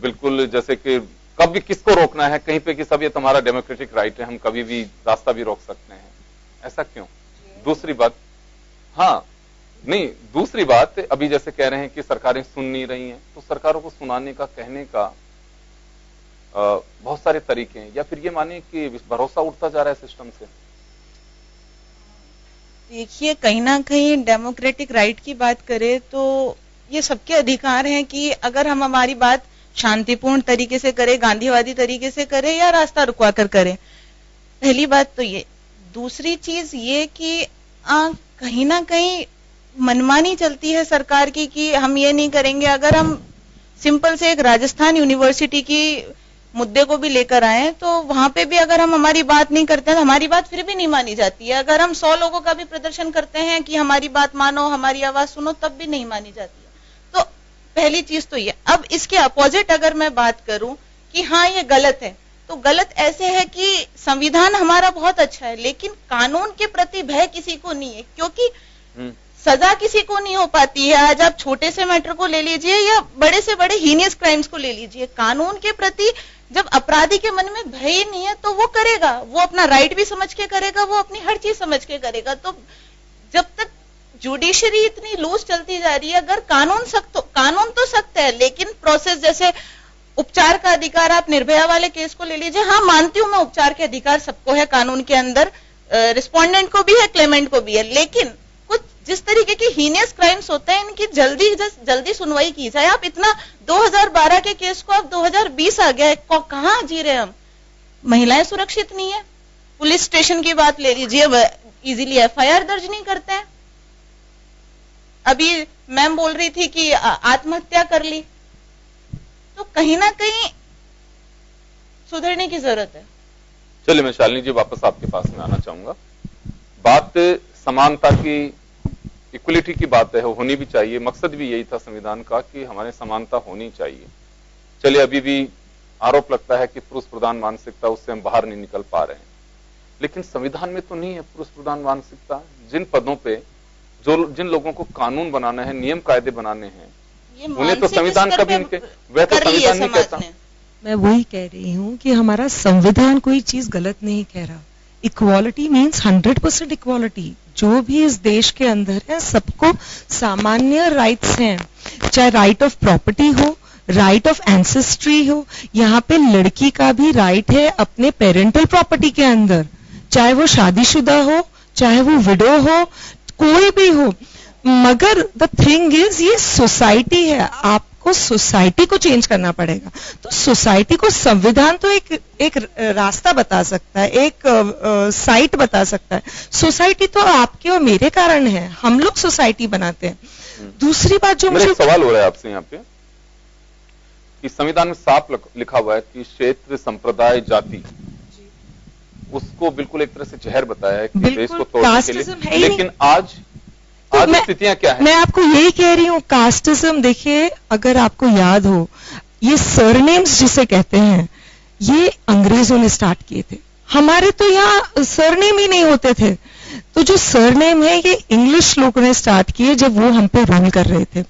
बिल्कुल जैसे कि कभी किसको रोकना है कहीं पे कि सब ये तुम्हारा डेमोक्रेटिक राइट है, हम कभी भी रास्ता भी रोक सकते हैं, ऐसा क्यों? दूसरी बात, हाँ नहीं, दूसरी बात अभी जैसे कह रहे हैं कि सरकारें सुन नहीं रही हैं, तो सरकारों को सुनाने का, कहने का बहुत सारे तरीके हैं, या फिर ये माने कि भरोसा उठता जा रहा है सिस्टम से। देखिए कहीं ना कहीं डेमोक्रेटिक राइट की बात करें तो ये सबके अधिकार हैं कि अगर हम हमारी बात शांतिपूर्ण तरीके से करें, गांधीवादी तरीके से करें या रास्ता रुकवा कर करें, पहली बात तो ये। दूसरी चीज ये कि कहीं ना कहीं मनमानी चलती है सरकार की कि हम ये नहीं करेंगे। अगर हम सिंपल से एक राजस्थान यूनिवर्सिटी की मुद्दे को भी लेकर आए तो वहां पे भी अगर हम हमारी बात नहीं करते हैं तो हमारी बात फिर भी नहीं मानी जाती है। अगर हम 100 लोगों का भी प्रदर्शन करते हैं कि हमारी बात मानो, हमारी आवाज सुनो, तब भी नहीं मानी जाती है। तो पहली चीज तो ये। अब इसके अपोजिट अगर मैं बात करूं कि हाँ ये गलत है, तो गलत ऐसे है कि संविधान हमारा बहुत अच्छा है लेकिन कानून के प्रति भय किसी को नहीं है, क्योंकि सजा किसी को नहीं हो पाती है। आज आप छोटे से मैटर को ले लीजिए या बड़े से बड़े हीनियस क्राइम्स को ले लीजिए, कानून के प्रति जब अपराधी के मन में भय ही नहीं है तो वो करेगा, वो अपना राइट भी समझ के करेगा, वो अपनी हर चीज समझ के करेगा। तो जब तक जुडिशरी इतनी लूज चलती जा रही है, अगर कानून तो सख्त है लेकिन प्रोसेस, जैसे उपचार का अधिकार, आप निर्भया वाले केस को ले लीजिए, हाँ मानती हूँ मैं उपचार के अधिकार सबको है कानून के अंदर, रिस्पोंडेंट को भी है, क्लेमेंट को भी है, लेकिन कुछ जिस तरीके के हीनियस क्राइम्स होते हैं इनकी जल्दी सुनवाई की जाए। आप इतना 2012 के केस को अब 2020 आ गया है, कहाँ जी रहे हम? महिलाएं सुरक्षित नहीं है, पुलिस स्टेशन की बात ले लीजिए, इजिली FIR दर्ज नहीं करते हैं। अभी मैम बोल रही थी कि आत्महत्या कर ली, तो कहीं ना कहीं सुधरने की जरूरत है। चलिए मैं शालिनी जी वापस आपके पास में आना चाहूंगा। बात समानता की, इक्वलिटी की बात है, होनी भी चाहिए, मकसद भी यही था संविधान का कि हमारे समानता होनी चाहिए। चलिए अभी भी आरोप लगता है कि पुरुष प्रधान मानसिकता, उससे हम बाहर नहीं निकल पा रहे हैं, लेकिन संविधान में तो नहीं है पुरुष प्रधान मानसिकता। जिन पदों पे जिन लोगों को कानून बनाना है, नियम कायदे बनाने हैं, उन्हें तो संविधान कभी वह तो संविधान नहीं कहता। मैं वही कह रही हूँ कि हमारा संविधान कोई चीज गलत नहीं कह रहा। Equality means 100% equality. जो भी इस देश के अंदर है सबको सामान्य राइट्स हैं, चाहे राइट ऑफ प्रॉपर्टी हो, राइट ऑफ एंसेस्ट्री हो। यहाँ पे लड़की का भी राइट है अपने पेरेंटल प्रॉपर्टी के अंदर, चाहे वो शादीशुदा हो, चाहे वो विडो हो, कोई भी हो। मगर द थिंग इज ये सोसाइटी है, आपको सोसाइटी को चेंज करना पड़ेगा। तो सोसाइटी को संविधान तो एक रास्ता बता सकता है, एक साइट बता सकता है। सोसाइटी तो आपके और मेरे कारण है, हम लोग सोसाइटी बनाते हैं। दूसरी बात जो मुझे सवाल हो रहा है आपसे यहाँ पे कि संविधान में साफ लिखा हुआ है कि क्षेत्र, संप्रदाय, जाति, उसको बिल्कुल एक तरह से जहर बताया है कि देश को तोड़ने के लिए। लेकिन आज स्थितियां क्या है? मैं आपको यही कह रही हूँ, कास्टिज्म। देखिए अगर आपको याद हो, ये सरनेम्स जिसे कहते हैं, ये अंग्रेजों ने स्टार्ट किए थे। हमारे तो यहाँ सरनेम ही नहीं होते थे। तो जो सरनेम है ये इंग्लिश लोगों ने स्टार्ट किए जब वो हम पे रूल कर रहे थे।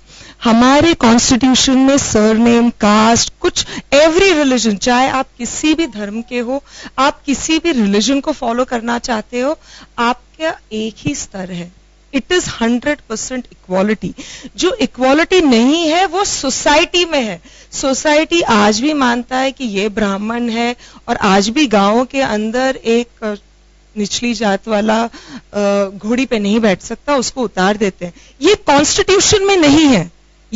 हमारे कॉन्स्टिट्यूशन में सरनेम, कास्ट, कुछ एवरी रिलीजन, चाहे आप किसी भी धर्म के हो, आप किसी भी रिलीजन को फॉलो करना चाहते हो, आपका एक ही स्तर है। It is 100% equality. जो इक्वालिटी नहीं है वो सोसाइटी में है। सोसाइटी आज भी मानता है कि ये ब्राह्मण है, और आज भी गाँव के अंदर एक निचली जात वाला घोड़ी पे नहीं बैठ सकता, उसको उतार देते हैं। ये कॉन्स्टिट्यूशन में नहीं है,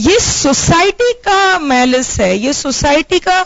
ये सोसाइटी का मैलिस है, ये सोसाइटी का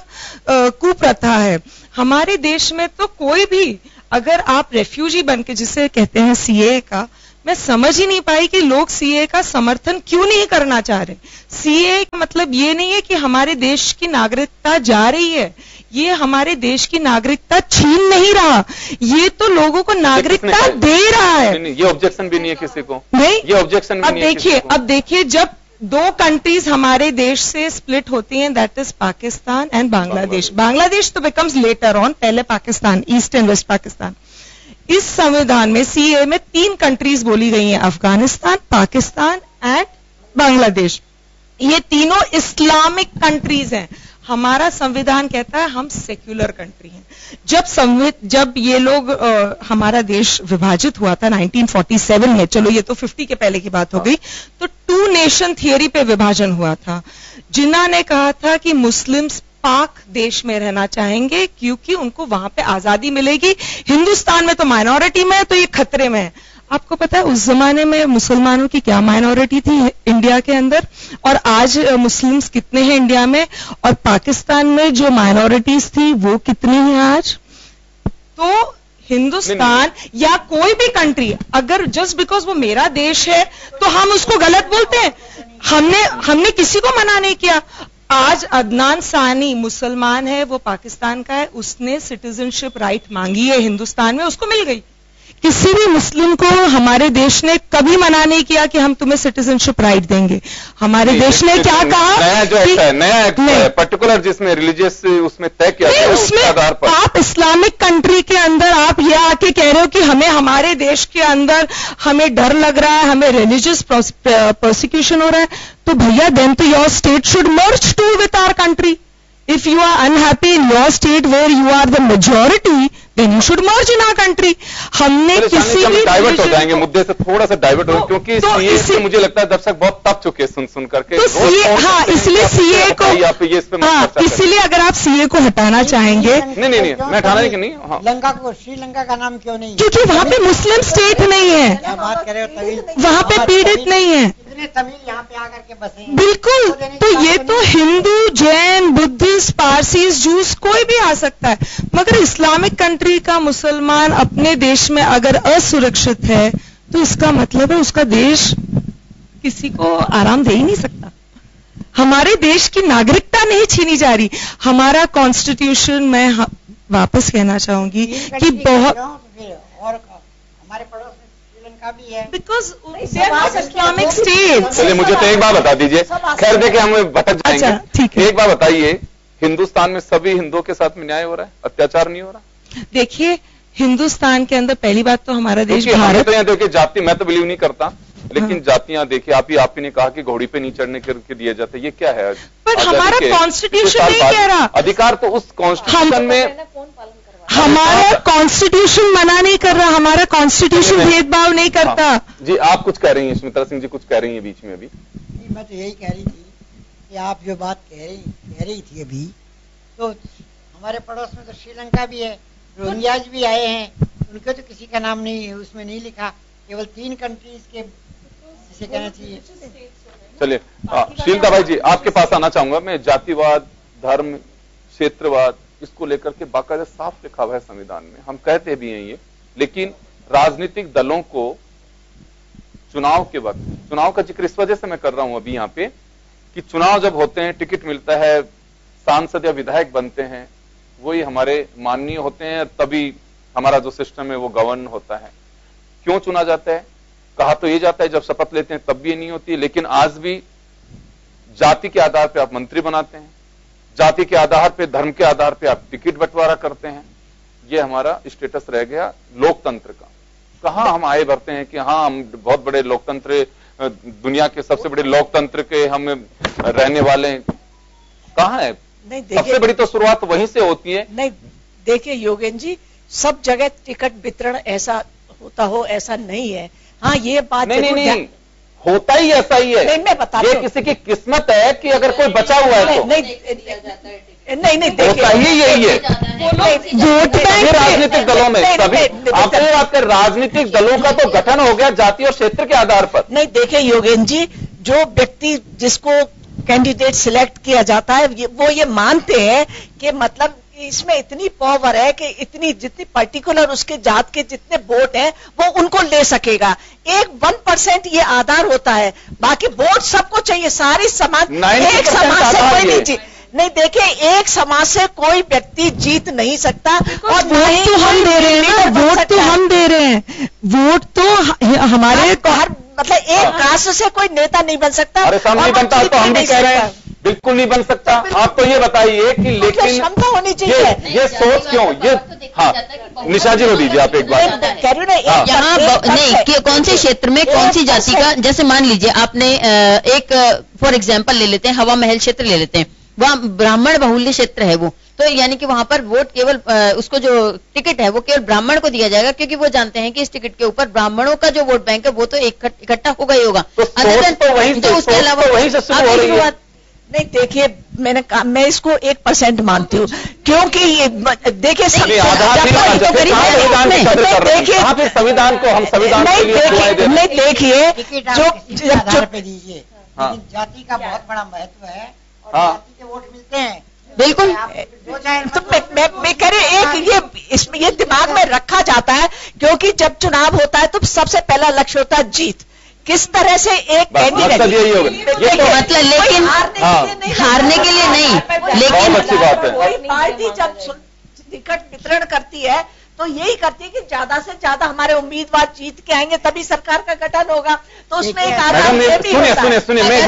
कुप्रथा है। हमारे देश में तो कोई भी, अगर आप रेफ्यूजी बन के, जिसे कहते हैं सीए का, मैं समझ ही नहीं पाई कि लोग सीए का समर्थन क्यों नहीं करना चाह रहे। सीए का मतलब ये नहीं है कि हमारे देश की नागरिकता जा रही है, ये हमारे देश की नागरिकता छीन नहीं रहा, ये तो लोगों को नागरिकता दे रहा है। नहीं, ये ऑब्जेक्शन भी नहीं है किसी को, नहीं ये ऑब्जेक्शन। अब देखिए जब दो कंट्रीज हमारे देश से स्प्लिट होती हैं, that is Pakistan and Bangladesh. Bangladesh तो बिकम्स लेटर ऑन, पहले Pakistan, east and west Pakistan. इस संविधान में सीए में 3 कंट्रीज बोली गई हैं, अफगानिस्तान, पाकिस्तान एंड बांग्लादेश। ये तीनों इस्लामिक कंट्रीज हैं। हमारा संविधान कहता है हम सेक्युलर कंट्री हैं। जब ये लोग हमारा देश विभाजित हुआ था 1947 में, चलो ये तो 50 के पहले की बात हो गई, तो 2 नेशन थियरी पे विभाजन हुआ था। जिन्ना ने कहा था कि मुस्लिम्स पाक देश में रहना चाहेंगे क्योंकि उनको वहां पे आजादी मिलेगी, हिंदुस्तान में तो माइनॉरिटी में है, तो ये खतरे में है। आपको पता है उस जमाने में मुसलमानों की क्या माइनॉरिटी थी इंडिया के अंदर, और आज मुस्लिम्स कितने हैं इंडिया में, और पाकिस्तान में जो माइनॉरिटीज थी वो कितनी हैं आज। तो हिंदुस्तान या कोई भी कंट्री, अगर जस्ट बिकॉज वो मेरा देश है तो हम उसको गलत बोलते हैं। हमने किसी को मना नहीं किया। आज अदनान सानी मुसलमान है, वो पाकिस्तान का है, उसने सिटीजनशिप राइट मांगी है हिंदुस्तान में, उसको मिल गई। किसी भी मुस्लिम को हमारे देश ने कभी मना नहीं किया कि हम तुम्हें सिटीजनशिप राइट देंगे। हमारे देश ने क्या कहा, नया जो एक्ट है, नया एक्ट है पर्टिकुलर जिसमें रिलीजियस उसमें तय किया गया है, उसके आधार पर आप इस्लामिक कंट्री के अंदर आप ये आके कह रहे हो कि हमें हमारे देश के अंदर हमें डर लग रहा है, हमें रिलीजियस प्रोसिक्यूशन हो रहा है। तो भैया देन तो your state should merge to with our country. If you are unhappy in your state where you are the majority, then you should merge in our country. हमने किसी भी डाइवर्ट हो जाएंगे, मुद्दे से थोड़ा सा डाइवर्ट हो, क्योंकि इससे मुझे लगता है दर्शक बहुत तप चुके हैं सुन करके। हाँ, इसलिए सीए को, इसलिए अगर आप सीए को हटाना चाहेंगे, नहीं मैं हटाना नहीं, नहीं लंका को, श्रीलंका का नाम क्यों नहीं, क्योंकि वहाँ पे मुस्लिम स्टेट नहीं है, वहाँ पे पीड़ित नहीं है, तमिल यहाँ पे आकर के बसे। बिल्कुल, तो ये तो हिंदू, जैन, बुद्धिस्ट, पारसीज, जूस, कोई भी आ सकता है। मगर इस्लामिक कंट्री का मुसलमान अपने देश में अगर असुरक्षित है तो इसका मतलब है उसका देश किसी को आराम दे ही नहीं सकता। हमारे देश की नागरिकता नहीं छीनी जा रही। हमारा कॉन्स्टिट्यूशन में वापस कहना चाहूंगी कि बहुत और हमारे पड़ोस में श्रीलंका भी है, बिकॉज इस्लामिक स्टेट। चलिए मुझे तो एक बात बता दीजिए, खैर देखे हमें भटक जाएंगे, ठीक है। एक बात बताइए, हिंदुस्तान में सभी हिंदुओं के साथ में न्याय हो रहा है, अत्याचार नहीं हो रहा? देखिए हिंदुस्तान के अंदर पहली बात तो हमारा देश भारत तो यहाँ देखिए जाति, मैं तो बिलीव नहीं करता, लेकिन हाँ। जातियां देखिए आप ही ने कहा कि घोड़ी पे नहीं चढ़ने करके दिए जाते, ये क्या है? पर हमारा कॉन्स्टिट्यूशन नहीं कह रहा अधिकार, तो उस कॉन्स्टिट्यूशन में हमारा कॉन्स्टिट्यूशन मना नहीं कर रहा, हमारा कॉन्स्टिट्यूशन भेदभाव नहीं करता। जी आप कुछ कह रही है, सुमित्रा सिंह जी कुछ कह रही है बीच में अभी। मैं तो यही कह रही थी कि आप जो बात कह रही थी अभी, तो हमारे पड़ोस में तो श्रीलंका भी है, रोहिंग्याज भी आए हैं, उनके तो किसी का नाम नहीं है, उसमें नहीं लिखा, केवल 3 कंट्रीज के जिसे कहना चाहिए। चलिए शीलता भाई जी आपके पास आना चाहूंगा मैं। जातिवाद, धर्म, क्षेत्रवाद, इसको लेकर के बाकायदा साफ लिखा हुआ है संविधान में, हम कहते भी हैं ये, लेकिन राजनीतिक दलों को चुनाव के वक्त, चुनाव का जिक्र इस वजह से मैं कर रहा हूं अभी यहाँ पे कि चुनाव जब होते हैं, टिकट मिलता है, सांसद या विधायक बनते हैं, वही हमारे माननीय होते हैं, तभी हमारा जो सिस्टम है वो गवर्न होता है। क्यों चुना जाता है? कहा तो ये जाता है जब शपथ लेते हैं तब भी नहीं होती, लेकिन आज भी जाति के आधार पे आप मंत्री बनाते हैं, जाति के आधार पे, धर्म के आधार पे आप टिकट बंटवारा करते हैं। ये हमारा स्टेटस रह गया लोकतंत्र का। कहां हम आए बढ़ते हैं कि हाँ हम बहुत बड़े लोकतंत्र, दुनिया के सबसे बड़े लोकतंत्र के हम रहने वाले हैं, कहां है? नहीं देखिए सबसे बड़ी तो शुरुआत वहीं से होती है। नहीं देखिए योगेंद्र जी, सब जगह टिकट वितरण ऐसा होता हो ऐसा नहीं है। हाँ ये बात नहीं होता ही ऐसा ही है। नहीं मैं बता रही हूँ, किसी की किस्मत है कि अगर कोई बचा हुआ है तो नहीं देखिए यही है वोट बैंक। राजनीतिक दलों में आपने बात कर, राजनीतिक दलों का तो गठन हो गया जाति और क्षेत्र के आधार पर। नहीं देखिए योगेंद्र जी, जो व्यक्ति जिसको कैंडिडेट सिलेक्ट किया जाता है वो ये मानते हैं कि मतलब इसमें इतनी पावर है कि इतनी जितनी पर्टिकुलर उसके जात के जितने वोट हैं वो उनको ले सकेगा। एक 1% ये आधार होता है, बाकी वोट सबको चाहिए, सारी समाज, एक समाज से कोई नहीं चाहिए। नहीं देखिए एक समाज से कोई व्यक्ति जीत नहीं सकता, और वोट तो हम दे रहे हैं, वोट तो हम दे रहे हैं, वोट तो हमारे मतलब एक राष्ट्र से कोई नेता नहीं बन सकता। अरे नहीं बनता तो हम भी कह रहे हैं बिल्कुल नहीं बन सकता। आप तो ये बताइए कि लेकिन क्षमता होनी चाहिए, ये सोच क्यों? ये हाँ निशा जी को दीजिए आप एक बात कह रहे हो यहाँ नहीं, कौन से क्षेत्र में कौन सी जाति का, जैसे मान लीजिए आपने एक फॉर एग्जाम्पल ले लेते हैं, हवा महल क्षेत्र ले लेते हैं, वहाँ ब्राह्मण बहुल्य क्षेत्र है वो, तो यानी कि वहां पर वोट केवल उसको जो टिकट है वो केवल ब्राह्मण को दिया जाएगा, क्योंकि वो जानते हैं कि इस टिकट के ऊपर ब्राह्मणों का जो वोट बैंक है वो तो इकट्ठा होगा ही होगा। उसके अलावा शुरुआत नहीं देखिए, मैंने कहा मैं इसको 1% मानती हूँ, क्योंकि ये देखिए संविधान को हम संविधान नहीं देखिए जो जाति का बहुत बड़ा महत्व है, जाति के वोट मिलते हैं बिल्कुल। तो मैं कह रही एक ये इसमें ये दिमाग में रखा जाता है, क्योंकि जब चुनाव होता है तो सबसे पहला लक्ष्य होता है जीत, किस तरह से एक कैंडिडेट मतलब, लेकिन हारने के लिए नहीं। लेकिन कोई पार्टी जब टिकट वितरण करती है तो यही करती है कि ज्यादा से ज्यादा हमारे उम्मीदवार जीत के आएंगे तभी सरकार का गठन होगा, तो उसमें एक आधार ये भी होता है।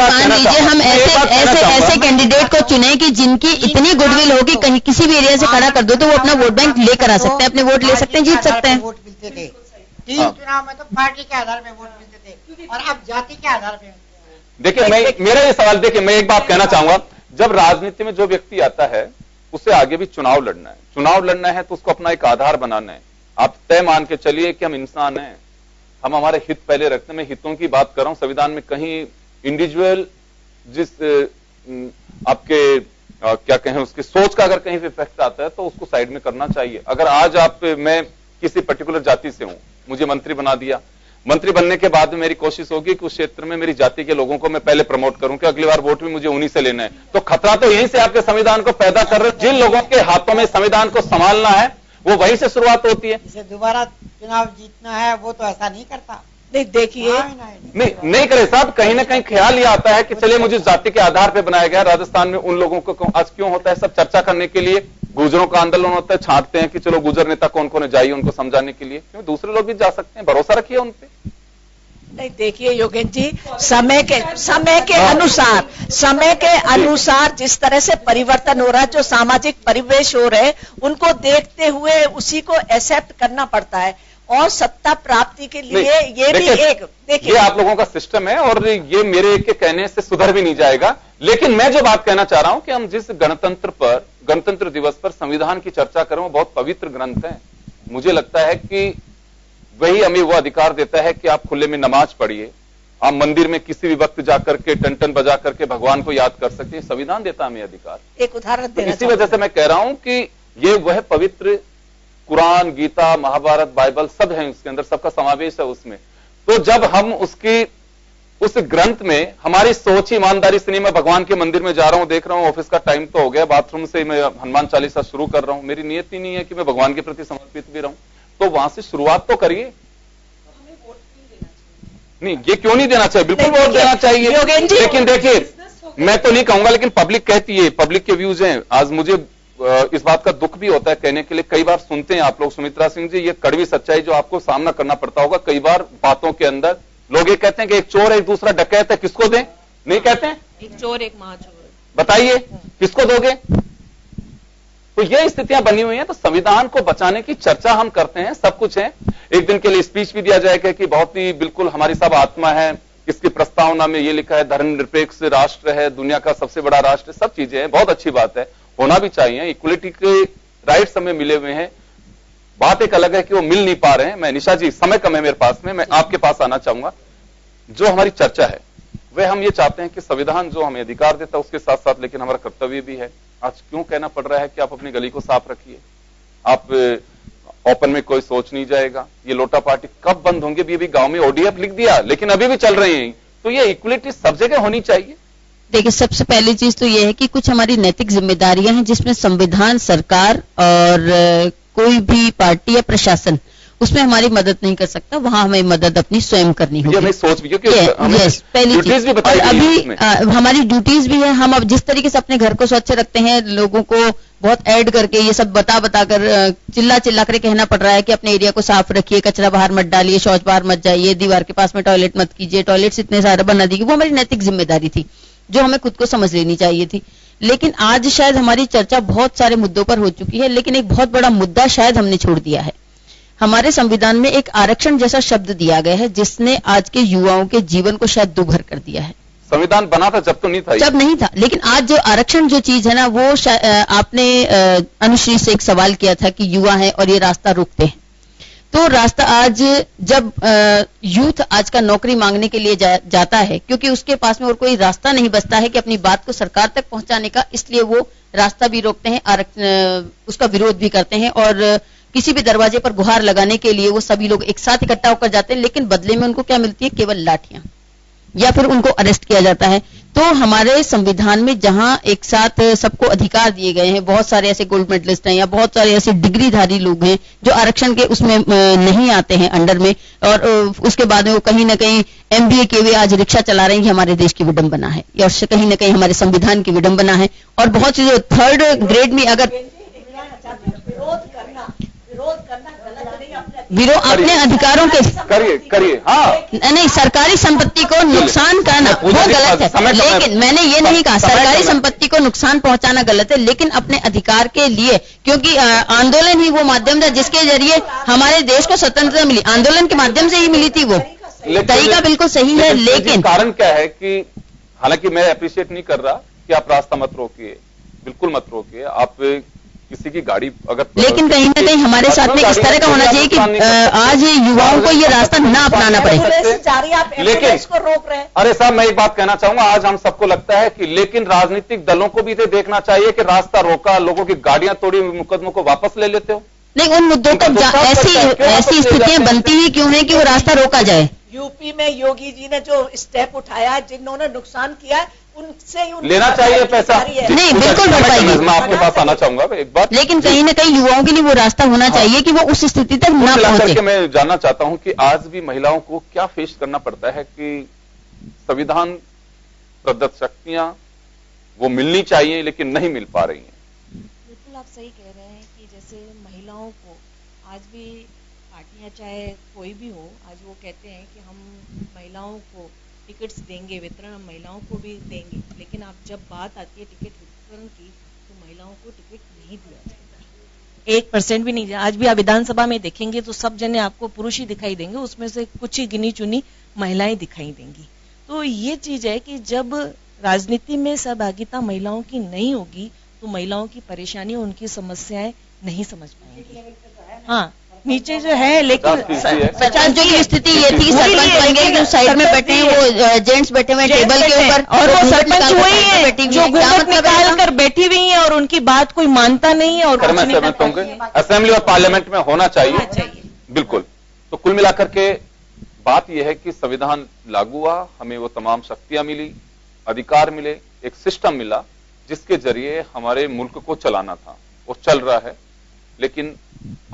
मान लीजिए हम ऐसे कैंडिडेट को चुने कि जिनकी इतनी गुडविल होगी, कहीं किसी भी एरिया से खड़ा कर दो तो वो अपना वोट बैंक लेकर आ सकते हैं, अपने वोट ले सकते हैं, जीत सकते हैं। वोट मिलते थे 3 चुनाव में तो पार्टी के आधार पर वोट मिलते थे, और अब जाति के आधार पर। देखिये मैं मेरा ये सवाल, देखिये मैं एक बात कहना चाहूंगा, जब राजनीति में जो व्यक्ति आता है उससे आगे भी चुनाव लड़ना है, चुनाव लड़ना है तो उसको अपना एक आधार बनाना है। आप तय मान के चलिए कि हम इंसान हैं, हम हमारे हित पहले रखते हैं। मैं हितों की बात कर रहा हूं, संविधान में कहीं इंडिविजुअल जिस आपके क्या कहें उसकी सोच का अगर कहीं इफेक्ट आता है तो उसको साइड में करना चाहिए। अगर आज मैं किसी पर्टिकुलर जाति से हूं, मुझे मंत्री बना दिया, मंत्री बनने के बाद मेरी कोशिश होगी कि उस क्षेत्र में मेरी जाति के लोगों को मैं पहले प्रमोट करूं कि अगली बार वोट भी मुझे उन्हीं से लेना है। तो खतरा तो यहीं से आपके संविधान को पैदा कर रहे हैं, जिन लोगों के हाथों में संविधान को संभालना है वो वहीं से शुरुआत होती है। दोबारा चुनाव जीतना है वो तो ऐसा नहीं करता, नहीं, देखिए नहीं करे साहब, कहीं ना कहीं ख्याल ये आता है कि चलिए मुझे जाति के आधार पे बनाया गया राजस्थान में, उन लोगों को आज क्यों होता है सब चर्चा करने के लिए, गुजरों का आंदोलन होता है, छांटते हैं कि चलो गुजर नेता कौन कौन जाइए उनको समझाने के लिए, क्यों दूसरे लोग भी जा सकते हैं, भरोसा रखिए उन पे। नहीं देखिए योगेंद्र जी, समय के अनुसार जिस तरह से परिवर्तन हो रहा है, जो सामाजिक परिवेश हो रहे उनको देखते हुए उसी को एक्सेप्ट करना पड़ता है, और सत्ता प्राप्ति के लिए ये भी एक देखिए आप लोगों का सिस्टम है और ये मेरे के कहने से सुधर भी नहीं जाएगा। लेकिन मैं जो बात कहना चाह रहा हूं कि हम जिस गणतंत्र दिवस पर संविधान की चर्चा करें, वो बहुत पवित्र ग्रंथ है, मुझे लगता है कि वही हमें वो अधिकार देता है कि आप खुले में नमाज पढ़िए, आप मंदिर में किसी भी वक्त जाकर के टंटन बजा करके भगवान को याद कर सकते हैं, संविधान देता हमें अधिकार। एक उदाहरण तो इसी वजह से मैं कह रहा हूं कि ये वह पवित्र कुरान, गीता, महाभारत, बाइबल सब है उसके अंदर, सबका समावेश है उसमें। तो जब हम उस ग्रंथ में हमारी सोच ईमानदारी से, नहीं मैं भगवान के मंदिर में जा रहा हूं, देख रहा हूं ऑफिस का टाइम तो हो गया, बाथरूम से मैं हनुमान चालीसा शुरू कर रहा हूं, मेरी नियत ही नहीं है कि मैं भगवान के प्रति समर्पित भी रहूं, तो वहां से शुरुआत तो करिए। तो हमें वोट क्यों देना चाहिए? नहीं ये क्यों नहीं देना चाहिए, बिल्कुल वोट देना चाहिए। लेकिन देखिए मैं तो नहीं कहूंगा, लेकिन पब्लिक कहती है, पब्लिक के व्यूज हैं। आज मुझे इस बात का दुख भी होता है कहने के लिए, कई बार सुनते हैं आप लोग सुमित्रा सिंह जी, ये कड़वी सच्चाई जो आपको सामना करना पड़ता होगा कई बार बातों के अंदर। लोग ये कहते हैं कि एक चोर है एक दूसरा डकैत है, किसको दें? नहीं कहते हैं एक चोर एक महाचोर, बताइए किसको दोगे? तो ये स्थितियां बनी हुई हैं। तो संविधान को बचाने की चर्चा हम करते हैं, सब कुछ है, एक दिन के लिए स्पीच भी दिया जाएगा कि बहुत ही बिल्कुल हमारी सब आत्मा है, इसकी प्रस्तावना में ये लिखा है, धर्मनिरपेक्ष राष्ट्र है, दुनिया का सबसे बड़ा राष्ट्र, सब चीजें हैं, बहुत अच्छी बात है, होना भी चाहिए, इक्वलिटी के राइट्स हमें मिले हुए हैं। बात एक अलग है कि वो मिल नहीं पा रहे हैं। मैं निशा जी, समय कम है मेरे पास में, मैं आपके पास आना चाहूंगा। जो हमारी चर्चा है वह हम ये चाहते हैं कि संविधान जो हमें अधिकार देता है उसके साथ साथ लेकिन हमारा कर्तव्य भी है। आज क्यों कहना पड़ रहा है कि आप अपनी गली को साफ रखिए, आप ओपन में कोई सोच नहीं जाएगा, ये लोटा पार्टी कब बंद होंगे? भी गांव में ओडीएफ लिख दिया लेकिन अभी भी चल रहे हैं। तो ये इक्वलिटी सब जगह होनी चाहिए। देखिए सबसे पहली चीज तो ये है कि कुछ हमारी नैतिक जिम्मेदारियां हैं जिसमें संविधान, सरकार और कोई भी पार्टी या प्रशासन उसमें हमारी मदद नहीं कर सकता, वहां हमें मदद अपनी स्वयं करनी होगी। हमें सोच भी पहली चीज भी बताइए। अभी हमारी ड्यूटीज भी है, हम अब जिस तरीके से अपने घर को स्वच्छ रखते हैं, लोगों को बहुत ऐड करके ये सब बता कर चिल्ला कर कहना पड़ रहा है कि अपने एरिया को साफ रखिए, कचरा बाहर मत डालिए, शौच बाहर मत जाइए, दीवार के पास में टॉयलेट मत कीजिए, टॉयलेट्स इतने सारे बना दीजिए। वो हमारी नैतिक जिम्मेदारी थी जो हमें खुद को समझ लेनी चाहिए थी। लेकिन आज शायद हमारी चर्चा बहुत सारे मुद्दों पर हो चुकी है, लेकिन एक बहुत बड़ा मुद्दा शायद हमने छोड़ दिया है। हमारे संविधान में एक आरक्षण जैसा शब्द दिया गया है जिसने आज के युवाओं के जीवन को शायद दूभर कर दिया है। संविधान बना था जब तो नहीं था, जब नहीं था, लेकिन आज जो आरक्षण जो चीज है ना, वो आपने अनुश्री से एक सवाल किया था कि युवा है और ये रास्ता रोकते हैं। तो रास्ता आज जब यूथ आज का नौकरी मांगने के लिए जाता है क्योंकि उसके पास में और कोई रास्ता नहीं बचता है कि अपनी बात को सरकार तक पहुंचाने का, इसलिए वो रास्ता भी रोकते हैं, आरक्षण उसका विरोध भी करते हैं और किसी भी दरवाजे पर गुहार लगाने के लिए वो सभी लोग एक साथ इकट्ठा होकर जाते हैं। लेकिन बदले में उनको क्या मिलती है? केवल लाठियां या फिर उनको अरेस्ट किया जाता है। तो हमारे संविधान में जहां एक साथ सबको अधिकार दिए गए हैं, बहुत सारे ऐसे गोल्ड मेडलिस्ट हैं या बहुत सारे ऐसे डिग्रीधारी लोग हैं जो आरक्षण के उसमें नहीं आते हैं अंडर में, और उसके बाद में वो कहीं ना कहीं MBA के वे आज रिक्शा चला रहे हैं, हमारे देश की विडंबना है या कहीं ना कहीं हमारे संविधान की विडंबना है। और बहुत चीजें 3rd ग्रेड में अगर विरोध अपने अधिकारों के करिए हाँ। नहीं, सरकारी संपत्ति को नुकसान करना वो गलत है, लेकिन मैंने ये नहीं कहा सरकारी संपत्ति को नुकसान पहुंचाना गलत है, लेकिन अपने अधिकार के लिए, क्योंकि आंदोलन ही वो माध्यम था जिसके जरिए हमारे देश को स्वतंत्रता मिली, आंदोलन के माध्यम से ही मिली थी। वो तरीका बिल्कुल सही है, लेकिन कारण क्या है कि हालांकि मैं अप्रिशिएट नहीं कर रहा कि आप रास्ता मत रोकिए, बिल्कुल मत रोकिए, आप किसी की गाड़ी अगर, लेकिन कहीं ना कहीं हमारे साथ में इस तरह का होना चाहिए कि आज युवाओं को ये रास्ता ना अपनाना पड़े। लेकिन अरे साहब मैं एक बात कहना चाहूंगा, आज हम सबको लगता है कि लेकिन राजनीतिक दलों को भी देखना चाहिए कि रास्ता रोका, लोगों की गाड़ियां तोड़ी, मुकदमों को वापस ले लेते हो। नहीं, उन मुद्दों को ऐसी स्थितियां बनती ही क्यों है कि वो रास्ता रोका जाए। यूपी में योगी जी ने जो स्टेप उठाया, जिन्होंने नुकसान किया उनसे लेना चाहिए पैसा। नहीं बिल्कुल भरपाई, मैं आपके पास आना चाहूंगा एक बात, लेकिन कहीं ना कहीं युवाओं के लिए वो रास्ता होना चाहिए कि वो उस स्थिति तक ना पहुंचे। मैं जानना चाहता हूं कि आज भी महिलाओं को क्या फेस करना पड़ता है कि संविधान प्रदत्त शक्तियां वो मिलनी चाहिए लेकिन नहीं मिल पा रही हैं। बिल्कुल आप सही कह रहे हैं कि जैसे महिलाओं को आज भी पार्टियां चाहे कोई भी हो, आज वो कहते हैं कि हम महिलाओं को टिकट्स देंगे, वितरण हम महिलाओं को भी देंगे, लेकिन आप जब बात आती है टिकट वितरण की तो महिलाओं को टिकट नहीं दिया जाता, 1% भी नहीं। आज भी आप विधानसभा में देखेंगे तो सब जने आपको पुरुष ही दिखाई देंगे, उसमें से कुछ ही गिनी चुनी महिलाएं दिखाई देंगी। तो ये चीज है कि जब राजनीति में सहभागिता महिलाओं की नहीं होगी तो महिलाओं की परेशानी, उनकी समस्याएं नहीं समझ पाएंगी। हाँ नीचे जो है, लेकिन सरपंच की स्थिति ये थी कि सरपंच बन गए जो साइड में बैठे हैं, वो जेंट्स बैठे हुए टेबल के ऊपर और वो सरपंच हुई है जो घूंघट निकाल कर बैठी हुई है और उनकी बात कोई मानता नहीं है। और असेंबली और पार्लियामेंट में होना चाहिए बिल्कुल। तो कुल मिलाकर के बात यह है कि संविधान लागू हुआ, हमें वो तमाम शक्तियां मिली, अधिकार मिले, एक सिस्टम मिला जिसके जरिए हमारे मुल्क को चलाना था और चल रहा है, लेकिन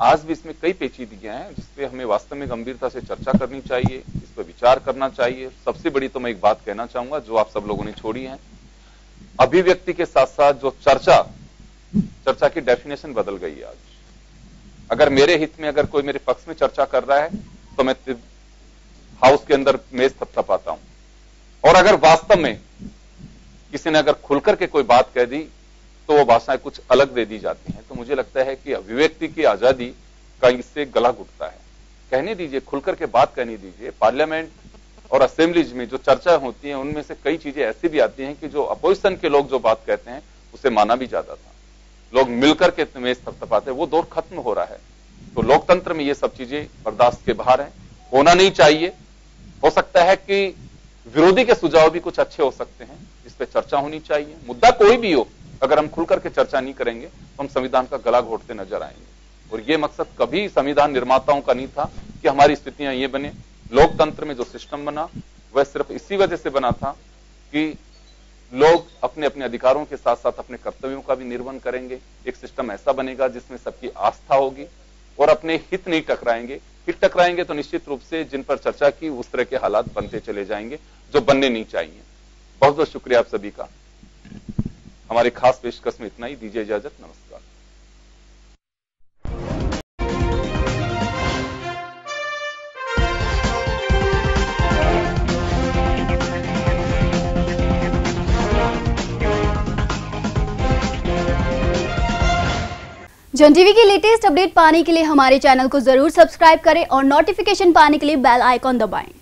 आज भी इसमें कई पेचीदगियां हैं जिसपे हमें वास्तव में गंभीरता से चर्चा करनी चाहिए, इस पर विचार करना चाहिए। सबसे बड़ी तो मैं एक बात कहना चाहूंगा जो आप सब लोगों ने छोड़ी है, अभिव्यक्ति के साथ साथ जो चर्चा, चर्चा की डेफिनेशन बदल गई है। आज अगर मेरे हित में अगर कोई मेरे पक्ष में चर्चा कर रहा है तो मैं हाउस के अंदर मेज थपथपाता हूं, और अगर वास्तव में किसी ने अगर खुलकर के कोई बात कह दी तो वो भाषाएं कुछ अलग दे दी जाती हैं। तो मुझे लगता है कि अभिव्यक्ति की आजादी का इससे गला घुटता है। कहने दीजिए, खुलकर के बात कहने दीजिए। पार्लियामेंट और असेंबलीज में जो चर्चा होती है उनमें से कई चीजें ऐसी भी आती हैं कि जो अपोजिशन के लोग जो बात कहते हैं उसे माना भी जाता था, लोग मिलकर के मेज थपथपाते हैं। वो दौर खत्म हो रहा है। तो लोकतंत्र में ये सब चीजें बर्दाश्त के बाहर है, होना नहीं चाहिए। हो सकता है कि विरोधी के सुझाव भी कुछ अच्छे हो सकते हैं, इस पर चर्चा होनी चाहिए। मुद्दा कोई भी हो, अगर हम खुलकर के चर्चा नहीं करेंगे तो हम संविधान का गला घोटते नजर आएंगे। और ये मकसद कभी संविधान निर्माताओं का नहीं था कि हमारी स्थितियां ये बने। लोकतंत्र में जो सिस्टम बना वह सिर्फ इसी वजह से बना था कि लोग अपने अपने अधिकारों के साथ साथ अपने कर्तव्यों का भी निर्वहन करेंगे। एक सिस्टम ऐसा बनेगा जिसमें सबकी आस्था होगी और अपने हित नहीं टकराएंगे। हित टकराएंगे तो निश्चित रूप से जिन पर चर्चा की उस तरह के हालात बनते चले जाएंगे जो बनने नहीं चाहिए। बहुत बहुत शुक्रिया आप सभी का। हमारे खास पेशकश में इतना ही, दीजिए इजाजत, नमस्कार। जन टीवी की लेटेस्ट अपडेट पाने के लिए हमारे चैनल को जरूर सब्सक्राइब करें और नोटिफिकेशन पाने के लिए बेल आइकॉन दबाएं।